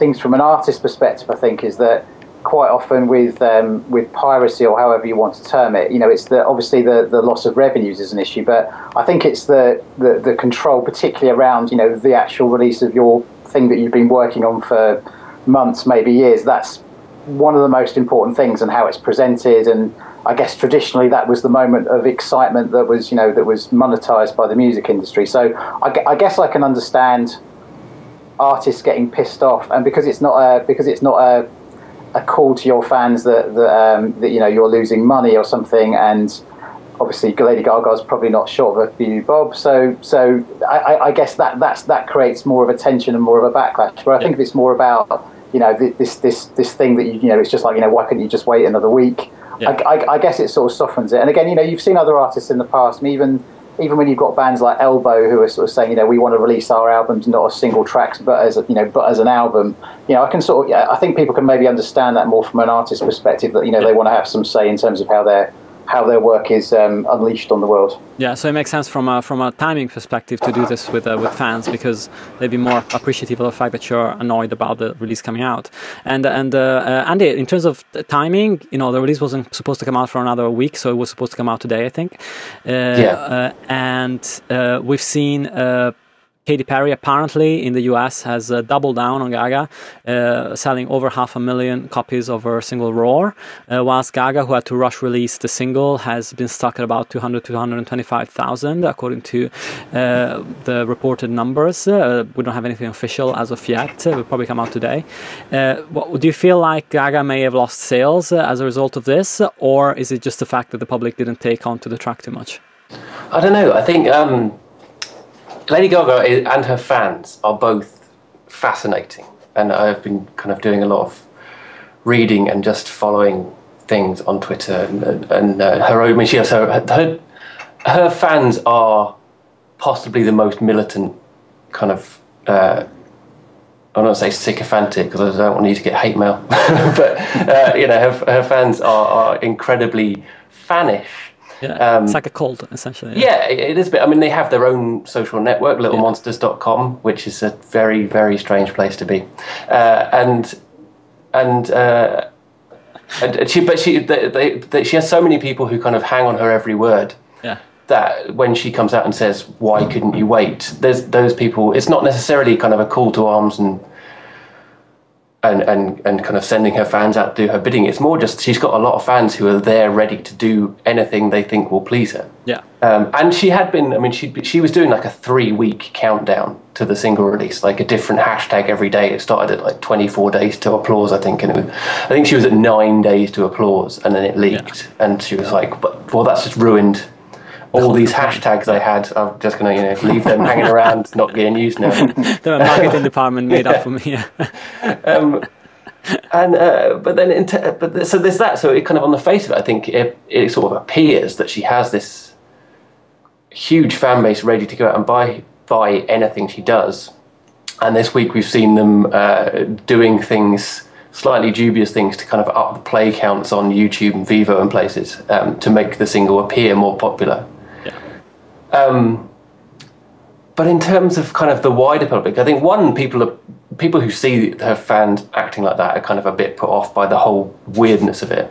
things from an artist's perspective, I think, is that quite often with um, with piracy, or however you want to term it, you know, it's the obviously the, the loss of revenues is an issue, but I think it's the, the the control, particularly around you know the actual release of your thing that you've been working on for months, maybe years. That's one of the most important things, and how it's presented. And I guess traditionally that was the moment of excitement that was, you know, that was monetized by the music industry. So I, I guess I can understand artists getting pissed off, and because it's not a because it's not a, a call to your fans that that, um, that you know you're losing money or something. And obviously Lady Gaga's probably not short of a few bob. So so I, I guess that that's that creates more of a tension and more of a backlash. Where I think if it's more about you know this this this thing that you you know it's just like you know why couldn't you just wait another week? Yeah. I, I, I guess it sort of softens it. And again, you know, you've seen other artists in the past, and even even when you've got bands like Elbow who are sort of saying, you know, we want to release our albums not as single tracks, but as a, you know, but as an album. You know, I can sort of, yeah, I think people can maybe understand that more from an artist's perspective, that you know yeah. they want to have some say in terms of how they're. how their work is um, unleashed on the world. Yeah, so it makes sense from a, from a timing perspective to do this with uh, with fans, because they'd be more appreciative of the fact that you're annoyed about the release coming out. And and uh, uh, Andy, in terms of timing, you know, the release wasn't supposed to come out for another week, so it was supposed to come out today, I think. Uh, yeah. Uh, and uh, we've seen. Uh, Katy Perry apparently in the U S has uh, doubled down on Gaga, uh, selling over half a million copies of her single Roar, uh, whilst Gaga, who had to rush release the single, has been stuck at about two hundred to two hundred twenty-five thousand, according to uh, the reported numbers. Uh, we don't have anything official as of yet. It will probably come out today. Uh, what, do you feel like Gaga may have lost sales uh, as a result of this, or is it just the fact that the public didn't take on to the track too much? I don't know. I think... Um Lady Gaga and her fans are both fascinating, and I've been kind of doing a lot of reading and just following things on Twitter. And, and uh, her own, I mean, she has her, her her fans are possibly the most militant kind of uh, I don't want to say sycophantic because I don't want you to get hate mail, but uh, you know, her, her fans are, are incredibly fanish. Yeah, um, it's like a cult, essentially. Yeah, yeah it, it is. But I mean, they have their own social network, little monsters dot com, which is a very, very strange place to be. Uh, and and, uh, and she, but she, they, they, they, she has so many people who kind of hang on her every word. Yeah. That when she comes out and says, "Why couldn't you wait?" There's those people. It's not necessarily kind of a call to arms and and and and kind of sending her fans out to do her bidding. It's more just she's got a lot of fans who are there ready to do anything they think will please her. Yeah. Um, and she had been. I mean, she she was doing like a three week countdown to the single release, like a different hashtag every day. It started at like twenty-four days to Applause, I think, and it was, I think she was at nine days to Applause, and then it leaked, yeah. and she was like, "But well, that's just ruined." All these hashtags I had, I'm just going to, you know, leave them hanging around, not getting used now. The marketing department made yeah. up for me. Yeah. um, and uh, but then, in t- but th- so there's that. So it kind of on the face of it, I think it, it sort of appears that she has this huge fan base ready to go out and buy buy anything she does. And this week we've seen them uh, doing things, slightly dubious things, to kind of up the play counts on YouTube and Vevo and places um, to make the single appear more popular. Um, but in terms of kind of the wider public, I think one, people are, people who see her fans acting like that are kind of a bit put off by the whole weirdness of it.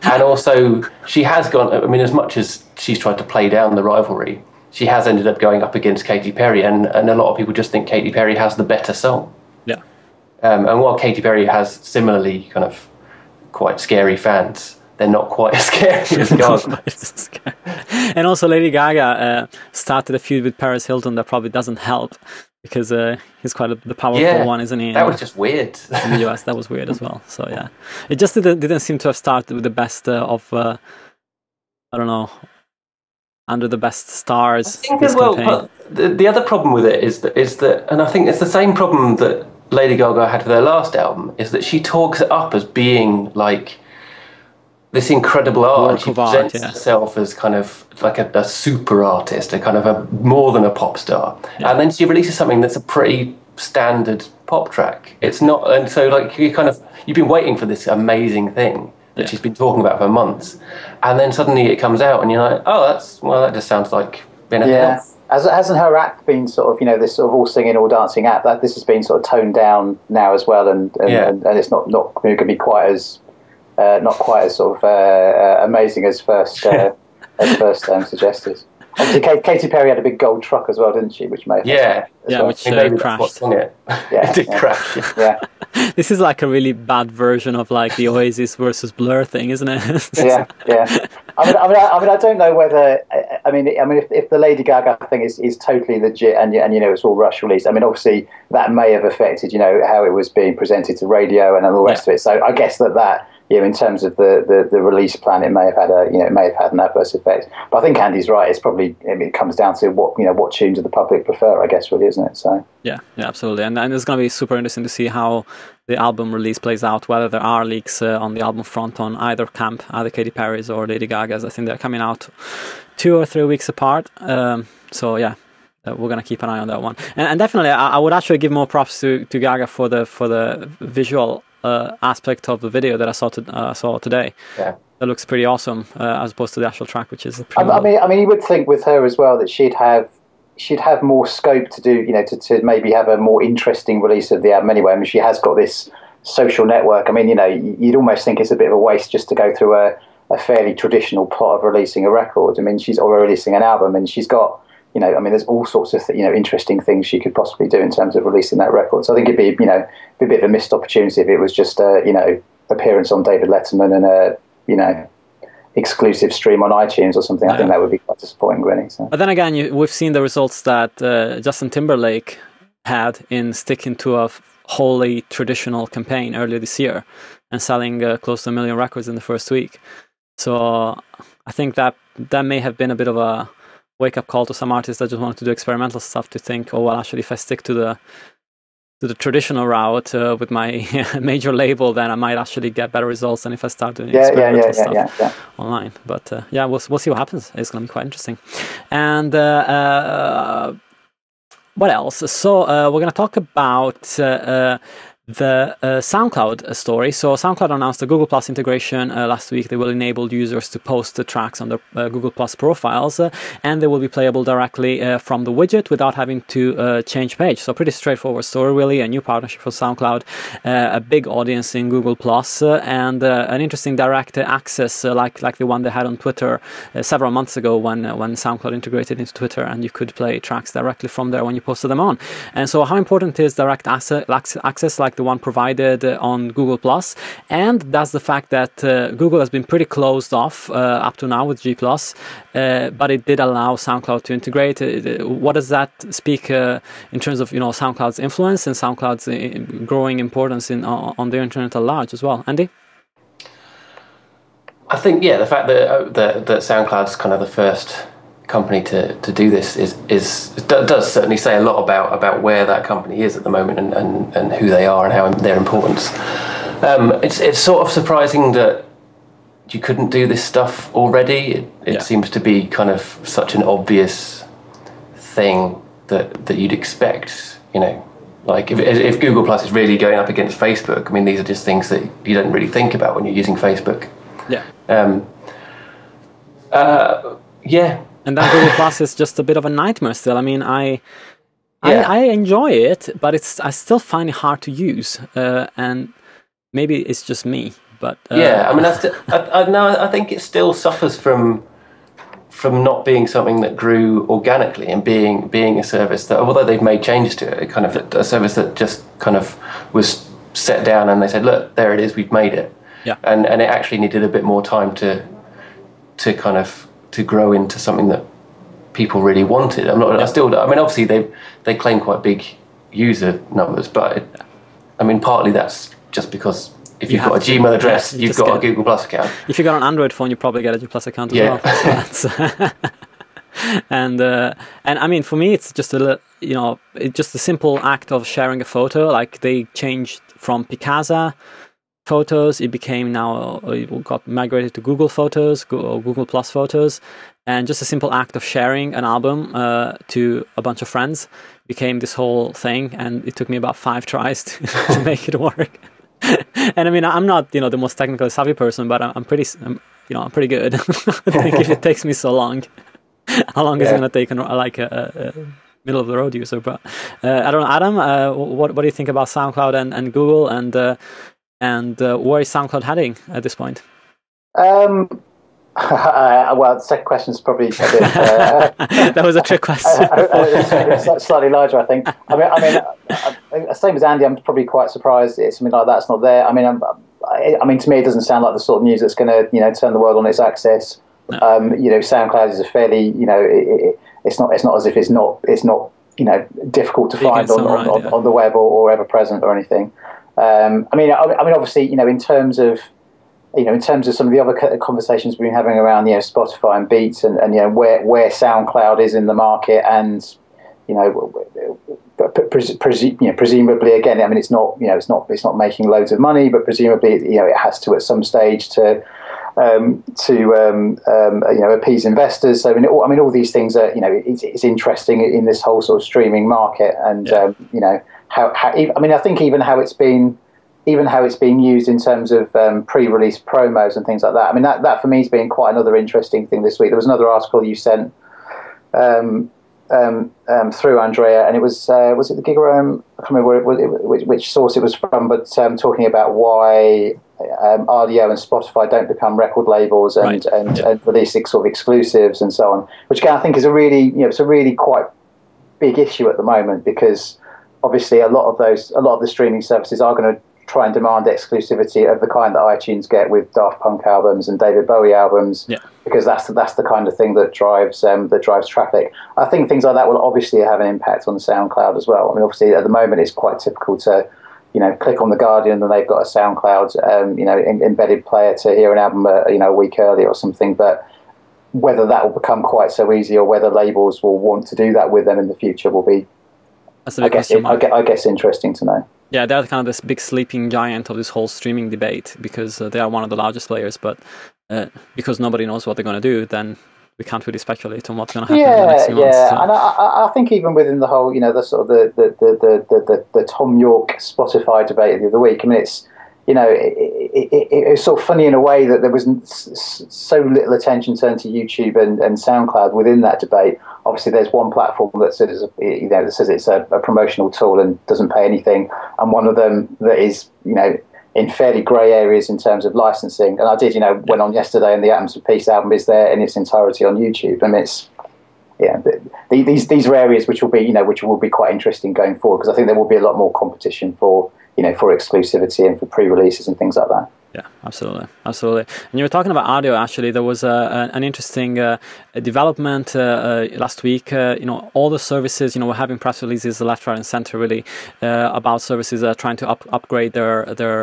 And also, she has gone, I mean, as much as she's tried to play down the rivalry, she has ended up going up against Katy Perry, and, and a lot of people just think Katy Perry has the better song. Yeah. Um, and while Katy Perry has similarly kind of quite scary fans, they're not quite as scary as Gaga. And also Lady Gaga uh, started a feud with Paris Hilton that probably doesn't help, because uh, he's quite a, the powerful yeah, one, isn't he? That was just weird. In the U S, that was weird as well. So, yeah. It just didn't, didn't seem to have started with the best uh, of, uh, I don't know, under the best stars. I think as well, but the, the other problem with it is that, is that, and I think it's the same problem that Lady Gaga had with her last album, is that she talks it up as being like this incredible art, and she presents art, yeah. herself as kind of like a, a super artist, a kind of a more than a pop star, yeah. and then she releases something that's a pretty standard pop track. It's not, and so like you kind of you've been waiting for this amazing thing that yeah. she's been talking about for months, and then suddenly it comes out, and you're like, oh, that's well, that just sounds like being a yeah. As, hasn't her act been sort of, you know, this sort of all singing, all dancing act? That this has been sort of toned down now as well, and and, yeah. and, and it's not not going to be quite as. Uh, not quite as sort of uh, uh, amazing as first uh, as first um, suggested. Obviously, K- Katy Perry had a big gold truck as well, didn't she? Which may have yeah, yeah, well. which uh, maybe crashed. Yeah, yeah, it did yeah. crash. Yeah. yeah, this is like a really bad version of like the Oasis versus Blur thing, isn't it? yeah, yeah. I mean, I mean, I, I mean, I don't know whether. I, I mean, I mean, if, if the Lady Gaga thing is, is totally legit, and and you know it's all rush released. I mean, obviously that may have affected you know how it was being presented to radio and all the rest yeah. of it. So I guess that that. Yeah, in terms of the, the, the release plan, it may have had a you know it may have had an adverse effect. But I think Andy's right. It's probably I mean, it comes down to what you know what tunes do the public prefer, I guess, really, isn't it? So yeah, yeah, absolutely. And and it's going to be super interesting to see how the album release plays out. Whether there are leaks uh, on the album front on either camp, either Katy Perry's or Lady Gaga's. I think they're coming out two or three weeks apart. Um, so yeah. We're going to keep an eye on that one, and, and definitely I, I would actually give more props to, to Gaga for the for the visual uh, aspect of the video that I saw to, uh, saw today. Yeah, that looks pretty awesome uh, as opposed to the actual track, which is. I, I mean, I mean, you would think with her as well that she'd have she'd have more scope to do, you know, to, to maybe have a more interesting release of the album anyway. I mean, she has got this social network. I mean, you know, you'd almost think it's a bit of a waste just to go through a, a fairly traditional plot of releasing a record. I mean, she's or releasing an album, and she's got. You know, I mean, there's all sorts of th- you know interesting things she could possibly do in terms of releasing that record. So I think it'd be you know be a bit of a missed opportunity if it was just a you know appearance on David Letterman and a you know exclusive stream on iTunes or something. I yeah. think that would be quite disappointing, really. So. But then again, you, we've seen the results that uh, Justin Timberlake had in sticking to a wholly traditional campaign earlier this year and selling uh, close to a million records in the first week. So uh, I think that that may have been a bit of a wake-up call to some artists that just wanted to do experimental stuff to think, oh, well, actually, if I stick to the to the traditional route uh, with my major label, then I might actually get better results than if I start doing yeah, experimental yeah, yeah, stuff yeah, yeah, yeah. online. But uh, yeah, we'll, we'll see what happens. It's going to be quite interesting. And uh, uh, what else? So uh, we're going to talk about uh, uh, the uh, SoundCloud story. So SoundCloud announced the Google Plus integration uh, last week. They will enable users to post the tracks on their uh, Google Plus profiles, uh, and they will be playable directly uh, from the widget without having to uh, change page. So pretty straightforward story, really. A new partnership for SoundCloud, uh, a big audience in Google Plus, uh, and uh, an interesting direct access uh, like like the one they had on Twitter uh, several months ago when uh, when SoundCloud integrated into Twitter, and you could play tracks directly from there when you posted them on. And so how important is direct access like the one provided on Google Plus? And that's the fact that uh, Google has been pretty closed off uh, up to now with G plus, uh, but it did allow SoundCloud to integrate. What does that speak uh, in terms of, you know, SoundCloud's influence and SoundCloud's growing importance in on, on the internet at large as well? Andy? I think, yeah, the fact that, uh, that, that SoundCloud's kind of the first company to, to do this is is does certainly say a lot about about where that company is at the moment, and, and, and who they are and how their importance. Um, it's it's sort of surprising that you couldn't do this stuff already. It, it yeah. seems to be kind of such an obvious thing that that you'd expect, you know. Like if if Google Plus is really going up against Facebook, I mean, these are just things that you don't really think about when you're using Facebook. Yeah. Um. Uh. Yeah. And that Google Plus is just a bit of a nightmare still. I mean, I, yeah. I, I enjoy it, but it's I still find it hard to use. Uh, and maybe it's just me, but uh, yeah. I mean, that's the, I, I, no, I think it still suffers from from not being something that grew organically and being being a service that, although they've made changes to it, it kind of a, a service that just kind of was set down and they said, look, there it is, we've made it. Yeah. And and it actually needed a bit more time to to kind of. to grow into something that people really wanted. I'm not. I still. I mean, obviously they they claim quite big user numbers, but it, I mean, partly that's just because if you've you got a Gmail address, yeah, you've got a Google Plus account. If you've got an Android phone, you probably get a Google Plus account as yeah. well. So that's and uh, and I mean, for me, it's just a you know, it's just a simple act of sharing a photo. Like they changed from Picasa Photos, it became now it got migrated to Google Photos, Google Plus Photos, and just a simple act of sharing an album uh, to a bunch of friends became this whole thing, and it took me about five tries to, to make it work. And I mean, I'm not you know the most technically savvy person, but I'm pretty I'm, you know I'm pretty good. I think if it takes me so long, how long yeah. is it gonna take? Like a, a middle of the road user, but uh, I don't know, Adam. Uh, what what do you think about SoundCloud and, and Google and uh, And uh, where is SoundCloud heading at this point? Um, uh, well, the second question is probably a bit, uh, that was a trick question. It's slightly larger, I think. I mean, I mean, same as Andy, I'm probably quite surprised it's something like that's not there. I mean, I'm, I, I mean, to me, it doesn't sound like the sort of news that's going to, you know, turn the world on its axis. No. Um, you know, SoundCloud is a fairly, you know, it, it, it's not, it's not as if it's not, it's not, you know, difficult to you find on, right, on, yeah. on the web or, or ever present or anything. Um, I mean, I, I mean, obviously, you know, in terms of, you know, in terms of some of the other conversations we've been having around, you know, Spotify and Beats, and, and you know, where where SoundCloud is in the market, and you know, pres pres you know, presumably, again, I mean, it's not, you know, it's not, it's not making loads of money, but presumably, you know, it has to at some stage to um, to um, um, you know, appease investors. So, I mean, all, I mean, all these things are, you know, it's, it's interesting in this whole sort of streaming market, and yeah. um, you know. How, how, I mean, I think even how it's been, even how it's been used in terms of um, pre-release promos and things like that. I mean, that, that for me has been quite another interesting thing this week. There was another article you sent um, um, um, through, Andrea, and it was uh, was it the GigaOM? I can't remember where it was, it, which, which source it was from, but um, talking about why um, Rdio and Spotify don't become record labels and, right. and, yeah. and release sort of exclusives and so on. Which again, I think is a really, you know, it's a really quite big issue at the moment, because obviously, a lot of those, a lot of the streaming services are going to try and demand exclusivity of the kind that iTunes get with Daft Punk albums and David Bowie albums, yeah. because that's the, that's the kind of thing that drives um, that drives traffic. I think things like that will obviously have an impact on SoundCloud as well. I mean, obviously, at the moment, it's quite typical to, you know, click on The Guardian and they've got a SoundCloud, um, you know, in, embedded player to hear an album, uh, you know, a week early or something, but whether that will become quite so easy or whether labels will want to do that with them in the future will be, I guess, it, I, guess, I guess interesting to know. Yeah, they're kind of this big sleeping giant of this whole streaming debate, because uh, they are one of the largest players, but uh, because nobody knows what they're going to do, then we can't really speculate on what's going to happen yeah, in the next few yeah. months. Yeah, so. And I, I think even within the whole, you know, the sort of the the the the, the, the Tom York Spotify debate of the other week. I mean, it's you know, it, it, it, it was sort of funny in a way that there was so little attention turned to YouTube and, and SoundCloud within that debate. Obviously, there's one platform that says you know that says it's a, a promotional tool and doesn't pay anything, and one of them that is you know. in fairly grey areas in terms of licensing. And I did, you know, went on yesterday and the Atoms of Peace album is there in its entirety on YouTube. I mean, it's, yeah, the, the, these these are areas which will be, you know, which will be quite interesting going forward because I think there will be a lot more competition for, you know, for exclusivity and for pre-releases and things like that. Yeah, absolutely, absolutely. And you were talking about audio. Actually, there was a, an interesting uh, development uh, uh, last week. Uh, you know, all the services. You know, we're having press releases left, right, and center, really, uh, about services that are trying to up, upgrade their their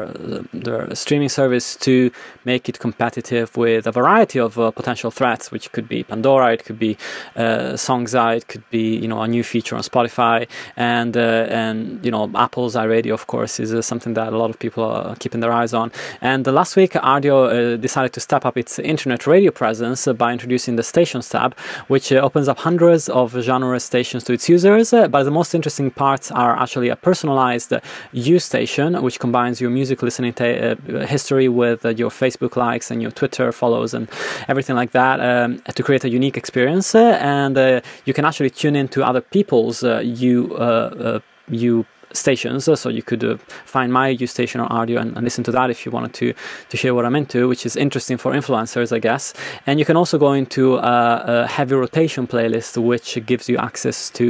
their streaming service to make it competitive with a variety of uh, potential threats, which could be Pandora, it could be uh, Songza, it could be you know a new feature on Spotify, and uh, and you know Apple's iRadio, of course, is uh, something that a lot of people are keeping their eyes on. And And last week, Rdio uh, decided to step up its internet radio presence uh, by introducing the Stations tab, which uh, opens up hundreds of genre stations to its users. Uh, but the most interesting parts are actually a personalized uh, You Station, which combines your music listening uh, history with uh, your Facebook likes and your Twitter follows and everything like that um, to create a unique experience. Uh, and uh, you can actually tune into other people's uh, You uh, uh, you. stations, so you could uh, find my You Station or Rdio and, and listen to that if you wanted to to hear what I'm into, which is interesting for influencers, I guess. And you can also go into uh, a heavy rotation playlist, which gives you access to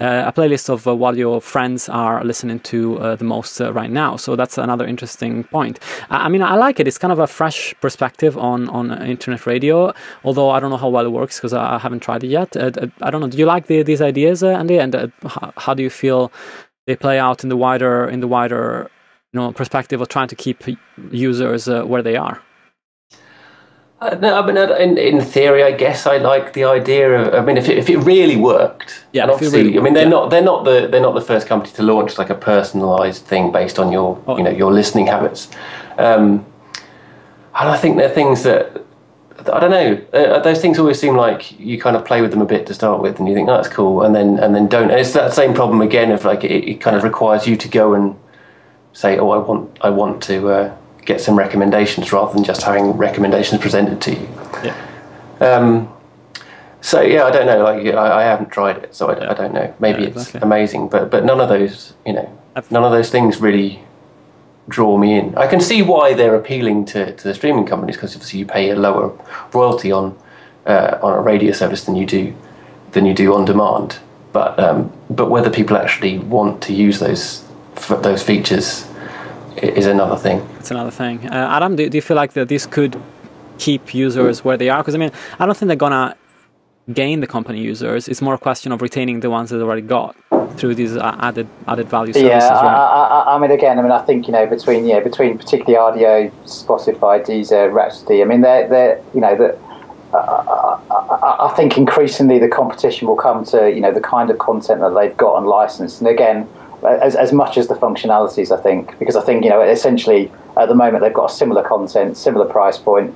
uh, a playlist of uh, what your friends are listening to uh, the most uh, right now. So that's another interesting point. I, I mean, I like it. It's kind of a fresh perspective on on internet radio, although I don't know how well it works because I, I haven't tried it yet. Uh, I don't know. Do you like the, these ideas, uh, Andy? And uh, how, how do you feel they play out in the wider, in the wider, you know, perspective of trying to keep users uh, where they are? Uh, no, I mean, in, in theory, I guess I like the idea of. I mean, if it, if it really worked, yeah. And obviously, really worked, I mean, they're yeah. not they're not the they're not the first company to launch like a personalized thing based on your oh. you know your listening habits, um, and I think they're things that. I don't know. Uh, those things always seem like you kind of play with them a bit to start with, and you think, "Oh, that's cool," and then and then don't. And it's that same problem again of like it, it kind of requires you to go and say, "Oh, I want, I want to uh, get some recommendations," rather than just having recommendations presented to you. Yeah. Um, so yeah, I don't know. Like I, I haven't tried it, so I, yeah. I don't know. Maybe yeah, exactly. It's amazing, but but none of those, you know, none of those things really draw me in. I can see why they're appealing to, to the streaming companies because obviously you pay a lower royalty on uh, on a radio service than you do than you do on demand. But um, but whether people actually want to use those f those features is another thing. It's another thing. Uh, Adam, do, do you feel like that this could keep users where they are? Because I mean, I don't think they're gonna gain the company users. It's more a question of retaining the ones that they've already got through these added added value services. Yeah, right? I, I, I mean, again, I mean, I think you know between yeah between particularly Rdio, Spotify, Deezer, Rhapsody. I mean, they're they're you know that uh, I, I think increasingly the competition will come to you know the kind of content that they've got on license, and again, as as much as the functionalities, I think, because I think you know essentially at the moment they've got similar content, similar price point,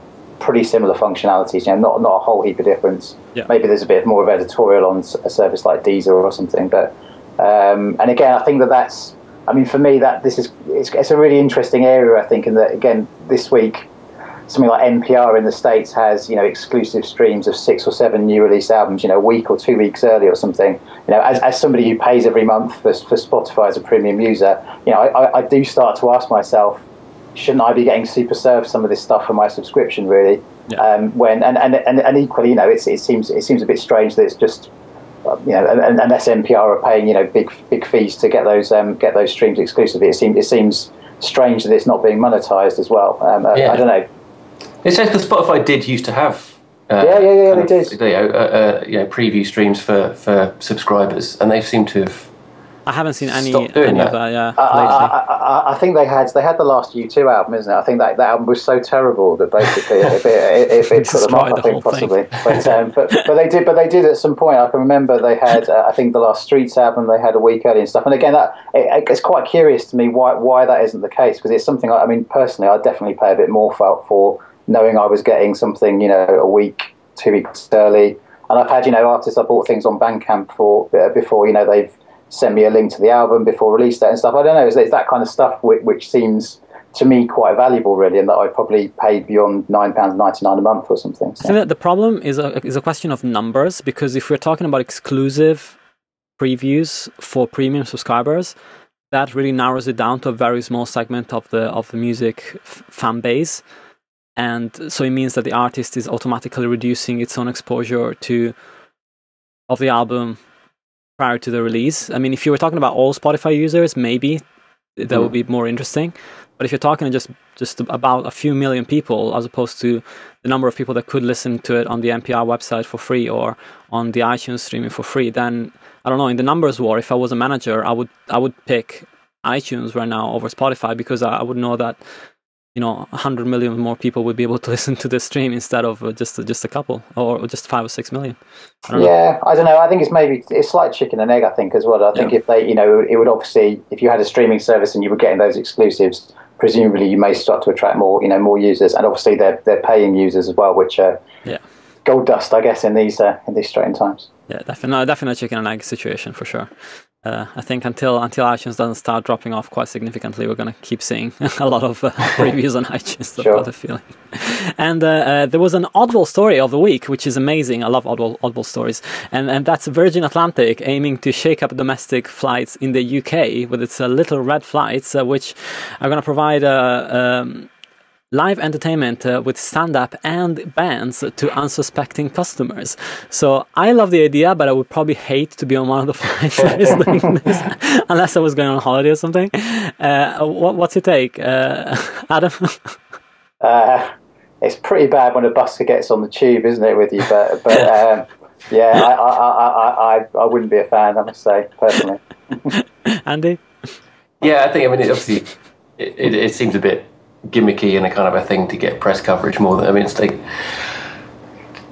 pretty similar functionalities. You know, not not a whole heap of difference. Yeah. Maybe there's a bit more of editorial on a service like Deezer or something, but. Um, and again, I think that that's, I mean, for me, that this is, it's, it's a really interesting area, I think, in that, again, this week, something like N P R in the States has, you know, exclusive streams of six or seven new release albums, you know, a week or two weeks early or something. You know, as, as somebody who pays every month for, for Spotify as a premium user, you know, I, I do start to ask myself, shouldn't I be getting super served some of this stuff for my subscription, really? Yeah. Um, when, and, and, and, and equally, you know, it's, it seems, it seems a bit strange that it's just, you know, unless N P R are paying, you know, big big fees to get those um, get those streams exclusively, it seems it seems strange that it's not being monetized as well. Um, yeah. I, I don't know. It says because Spotify did used to have uh, yeah yeah yeah they did you know, uh, uh, you know preview streams for for subscribers, and they seem to have. I haven't seen any, any that. of that. Yeah, I, I, I, I think they had they had the last U two album, isn't it? I think that, that album was so terrible that basically if it, if it put them off, the I think possibly. But, um, but but they did, but they did at some point. I can remember they had uh, I think the last Streets album they had a week early and stuff. And again, that it, it's quite curious to me why why that isn't the case because it's something. I, I mean, personally, I'd definitely pay a bit more for for knowing I was getting something you know a week two weeks early. And I've had, you know, artists I bought things on Bandcamp for uh, before, you know, they've sent me a link to the album before release date and stuff. I don't know, it's, it's that kind of stuff which, which seems to me quite valuable, really, and that I probably paid beyond nine pounds ninety-nine a month or something. So, so the, the problem is a, is a question of numbers, because if we're talking about exclusive previews for premium subscribers, that really narrows it down to a very small segment of the of the music f fan base. And so it means that the artist is automatically reducing its own exposure to of the album prior to the release. I mean, if you were talking about all Spotify users, maybe that mm. would be more interesting. But if you're talking just just about a few million people, as opposed to the number of people that could listen to it on the N P R website for free or on the iTunes streaming for free, then I don't know. In the numbers war, if I was a manager, I would I would pick iTunes right now over Spotify, because I, I would know that, you know, one hundred million more people would be able to listen to the stream instead of just just a couple, or just five or six million. I don't yeah, know. I don't know. I think it's maybe it's like chicken and egg, I think, as well. I think yeah. if they, you know, it would obviously, if you had a streaming service and you were getting those exclusives, presumably you may start to attract more, you know, more users, and obviously they're they're paying users as well, which are yeah. gold dust, I guess, in these uh, in these straitened times. Yeah, definitely, no, definitely a chicken and egg situation for sure. Uh, I think until until iTunes doesn't start dropping off quite significantly, we're going to keep seeing a lot of uh, reviews on iTunes. I've got a feeling. And uh, uh, there was an oddball story of the week, which is amazing. I love oddball, oddball stories. And, and that's Virgin Atlantic aiming to shake up domestic flights in the U K with its uh, little red flights, uh, which are going to provide... Uh, um, live entertainment uh, with stand-up and bands to unsuspecting customers. So I love the idea, but I would probably hate to be on one of the flights unless I was going on holiday or something. Uh, what, what's your take, uh, Adam? uh, it's pretty bad when a busker gets on the tube, isn't it, with you? But, but um, yeah, I, I, I, I, I wouldn't be a fan, I must say, personally. Andy? Yeah, I think, I mean, it obviously, it, it, it seems a bit gimmicky and a kind of a thing to get press coverage more than, I mean, it's like,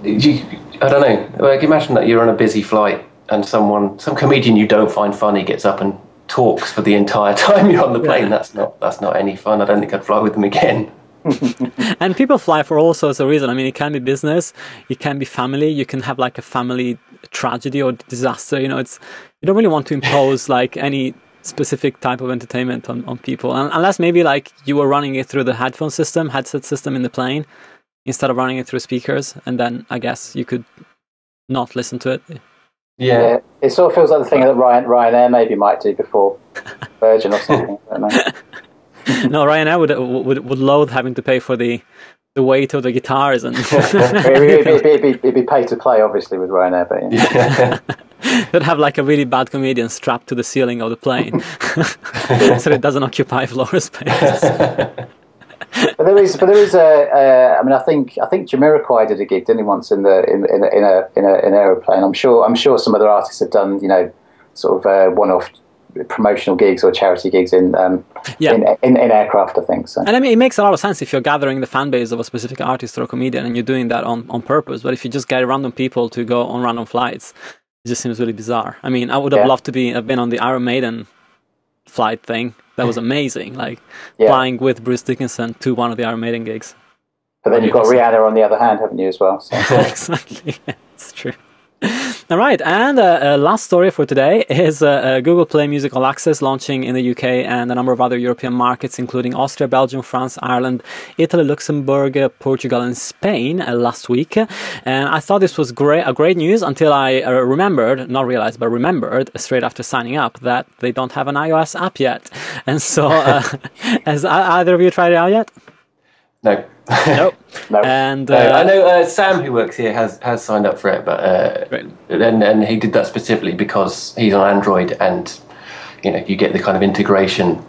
you, I don't know, like, imagine that you're on a busy flight and someone, some comedian you don't find funny gets up and talks for the entire time you're on the plane. Yeah. That's not, that's not any fun. I don't think I'd fly with them again. And people fly for all sorts of reasons. I mean, it can be business, it can be family, you can have like a family tragedy or disaster, you know, it's, you don't really want to impose like any specific type of entertainment on, on people, and unless maybe like you were running it through the headphone system headset system in the plane instead of running it through speakers, and then I guess you could not listen to it. Yeah, yeah, it sort of feels like the thing that Ryan Ryanair maybe might do before Virgin or something. I don't know. No, Ryanair would, would would loathe having to pay for the the weight of the guitars, and it'd, be, it'd, be, it'd, be, it'd be pay to play obviously with Ryanair, but yeah. They'd have like a really bad comedian strapped to the ceiling of the plane, so it doesn't occupy floor space. But there is, but there is a. Uh, I mean, I think I think Jamiroquai did a gig, didn't he, once in the in in a in, a, in, a, in an aeroplane. I'm sure I'm sure some other artists have done, you know, sort of uh, one-off promotional gigs or charity gigs in um yeah. in, in, in aircraft, I think. So, and I mean, it makes a lot of sense if you're gathering the fan base of a specific artist or a comedian and you're doing that on on purpose. But if you just get random people to go on random flights, it just seems really bizarre. I mean, I would have yeah. loved to be have been on the Iron Maiden flight thing. That was amazing, like yeah. flying with Bruce Dickinson to one of the Iron Maiden gigs. But then you've got Rihanna on the other hand, haven't you, as well? So. Exactly, yeah, it's true. All right, and uh, uh, last story for today is uh, uh, Google Play Music All Access launching in the U K and a number of other European markets, including Austria, Belgium, France, Ireland, Italy, Luxembourg, uh, Portugal, and Spain uh, last week. And I thought this was great, uh, great news until I uh, remembered, not realized, but remembered straight after signing up that they don't have an iOS app yet. And so, uh, has either of you tried it out yet? No. Nope. No. And uh, no, I know uh, Sam, who works here, has has signed up for it, but uh, right. and and he did that specifically because he's on Android, and you know you get the kind of integration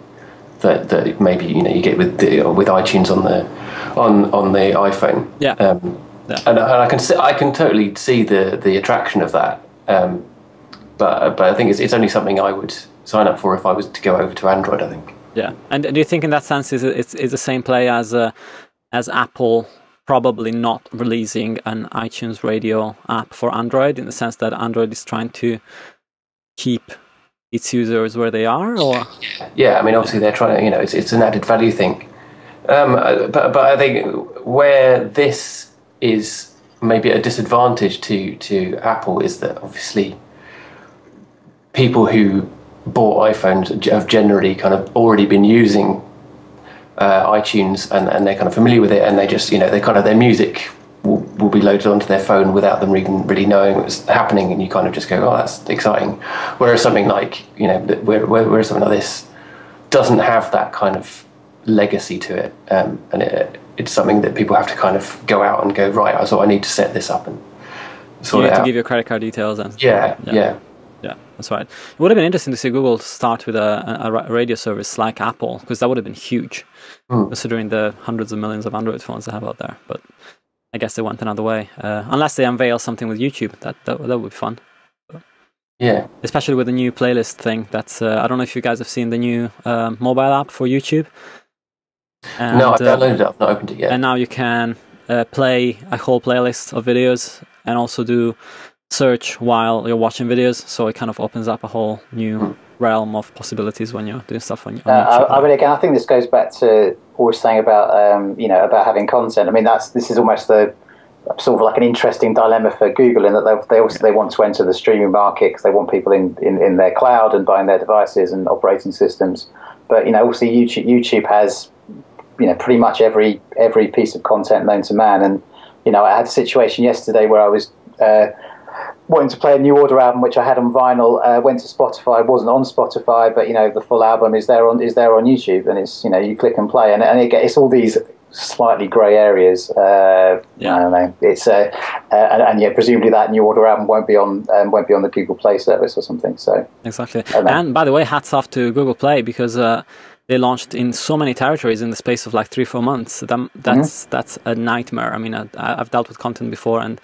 that that maybe you know you get with the, with iTunes on the on on the iPhone. Yeah. Um, yeah. And, and I can see, I can totally see the the attraction of that, um, but but I think it's it's only something I would sign up for if I was to go over to Android, I think. Yeah, and do you think in that sense is it's is the same play as uh, as Apple probably not releasing an iTunes Radio app for Android, in the sense that Android is trying to keep its users where they are? Or yeah, I mean obviously they're trying to, you know, it's it's an added value thing, um, but but I think where this is maybe a disadvantage to, to Apple is that obviously people who bought iPhones have generally kind of already been using uh, iTunes and, and they're kind of familiar with it, and they just, you know, they kind of, their music will, will be loaded onto their phone without them even really knowing what's happening, and you kind of just go, oh, that's exciting. Whereas something like, you know, where, where, where something like this doesn't have that kind of legacy to it, um, and it, it's something that people have to kind of go out and go, right, so I need to set this up and sort you it out. You have to give your credit card details. And yeah, yeah. yeah. Yeah, that's right. It would have been interesting to see Google start with a, a radio service like Apple, because that would have been huge, mm. considering the hundreds of millions of Android phones they have out there. But I guess they went another way. Uh, unless they unveil something with YouTube, that, that that would be fun. Yeah. Especially with the new playlist thing. That's uh, I don't know if you guys have seen the new uh, mobile app for YouTube. And, no, I've downloaded uh, it. I've not opened it yet. And now you can uh, play a whole playlist of videos and also do search while you're watching videos, so it kind of opens up a whole new realm of possibilities when you're doing stuff on your. Uh, I, I mean, again, I think this goes back to what we're saying about um, you know, about having content. I mean, that's this is almost the sort of like an interesting dilemma for Google, in that they they also they want to enter the streaming market because they want people in, in in their cloud and buying their devices and operating systems. But you know, also YouTube YouTube has you know pretty much every every piece of content known to man. And you know, I had a situation yesterday where I was. Uh, wanting to play a New Order album which I had on vinyl, uh, went to Spotify, wasn't on Spotify, but you know the full album is there on is there on YouTube, and it's you know you click and play, and and it gets all these slightly grey areas. Uh, yeah. I don't know. It's uh, uh, and, and yeah, presumably that New Order album won't be on um, won't be on the Google Play service or something. So exactly. And by the way, hats off to Google Play, because uh, they launched in so many territories in the space of like three four months. That, that's mm-hmm. that's a nightmare. I mean, I, I've dealt with content before, and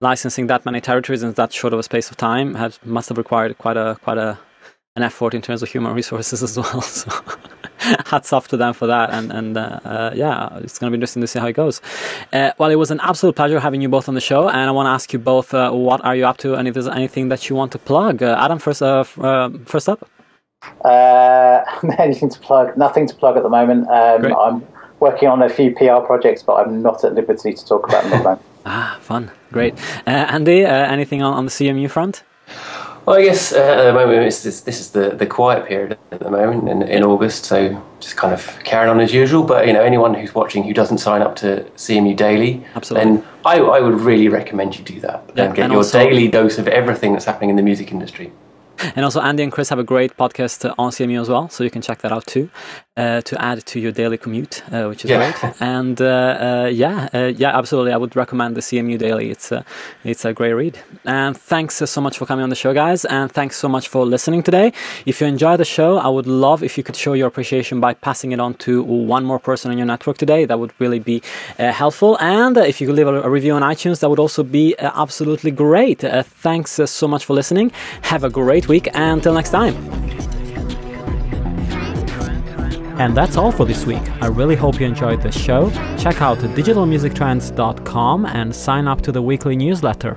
licensing that many territories in that short of a space of time has, must have required quite a quite a an effort in terms of human resources as well. So hats off to them for that. And and uh, uh, yeah, it's going to be interesting to see how it goes. Uh, well, it was an absolute pleasure having you both on the show, and I want to ask you both uh, what are you up to, and if there's anything that you want to plug. Uh, Adam, first uh, uh, first up. Uh, anything to plug? Nothing to plug at the moment. Um, I'm working on a few P R projects, but I'm not at liberty to talk about them at the moment. Ah, fun. Great. Uh, Andy, uh, anything on, on the C M U front? Well, I guess uh, at the moment, it's, it's, this is the, the quiet period at the moment in, in August, so just kind of carrying on as usual. But, you know, anyone who's watching who doesn't sign up to C M U Daily, Absolutely. then I, I would really recommend you do that. Yeah, and get and your also, daily dose of everything that's happening in the music industry. And also, Andy and Chris have a great podcast on C M U as well, so you can check that out too, uh, to add to your daily commute, uh, which is yeah. great. And uh, uh, yeah, uh, yeah, absolutely, I would recommend the C M U Daily. It's a, it's a great read. And thanks so much for coming on the show, guys, and thanks so much for listening today. If you enjoy the show, I would love if you could show your appreciation by passing it on to one more person on your network today. That would really be uh, helpful. And if you could leave a, a review on iTunes, that would also be uh, absolutely great. Uh, thanks uh, so much for listening. Have a great week, and until next time. And that's all for this week. I really hope you enjoyed the show. Check out digital music trends dot com and sign up to the weekly newsletter.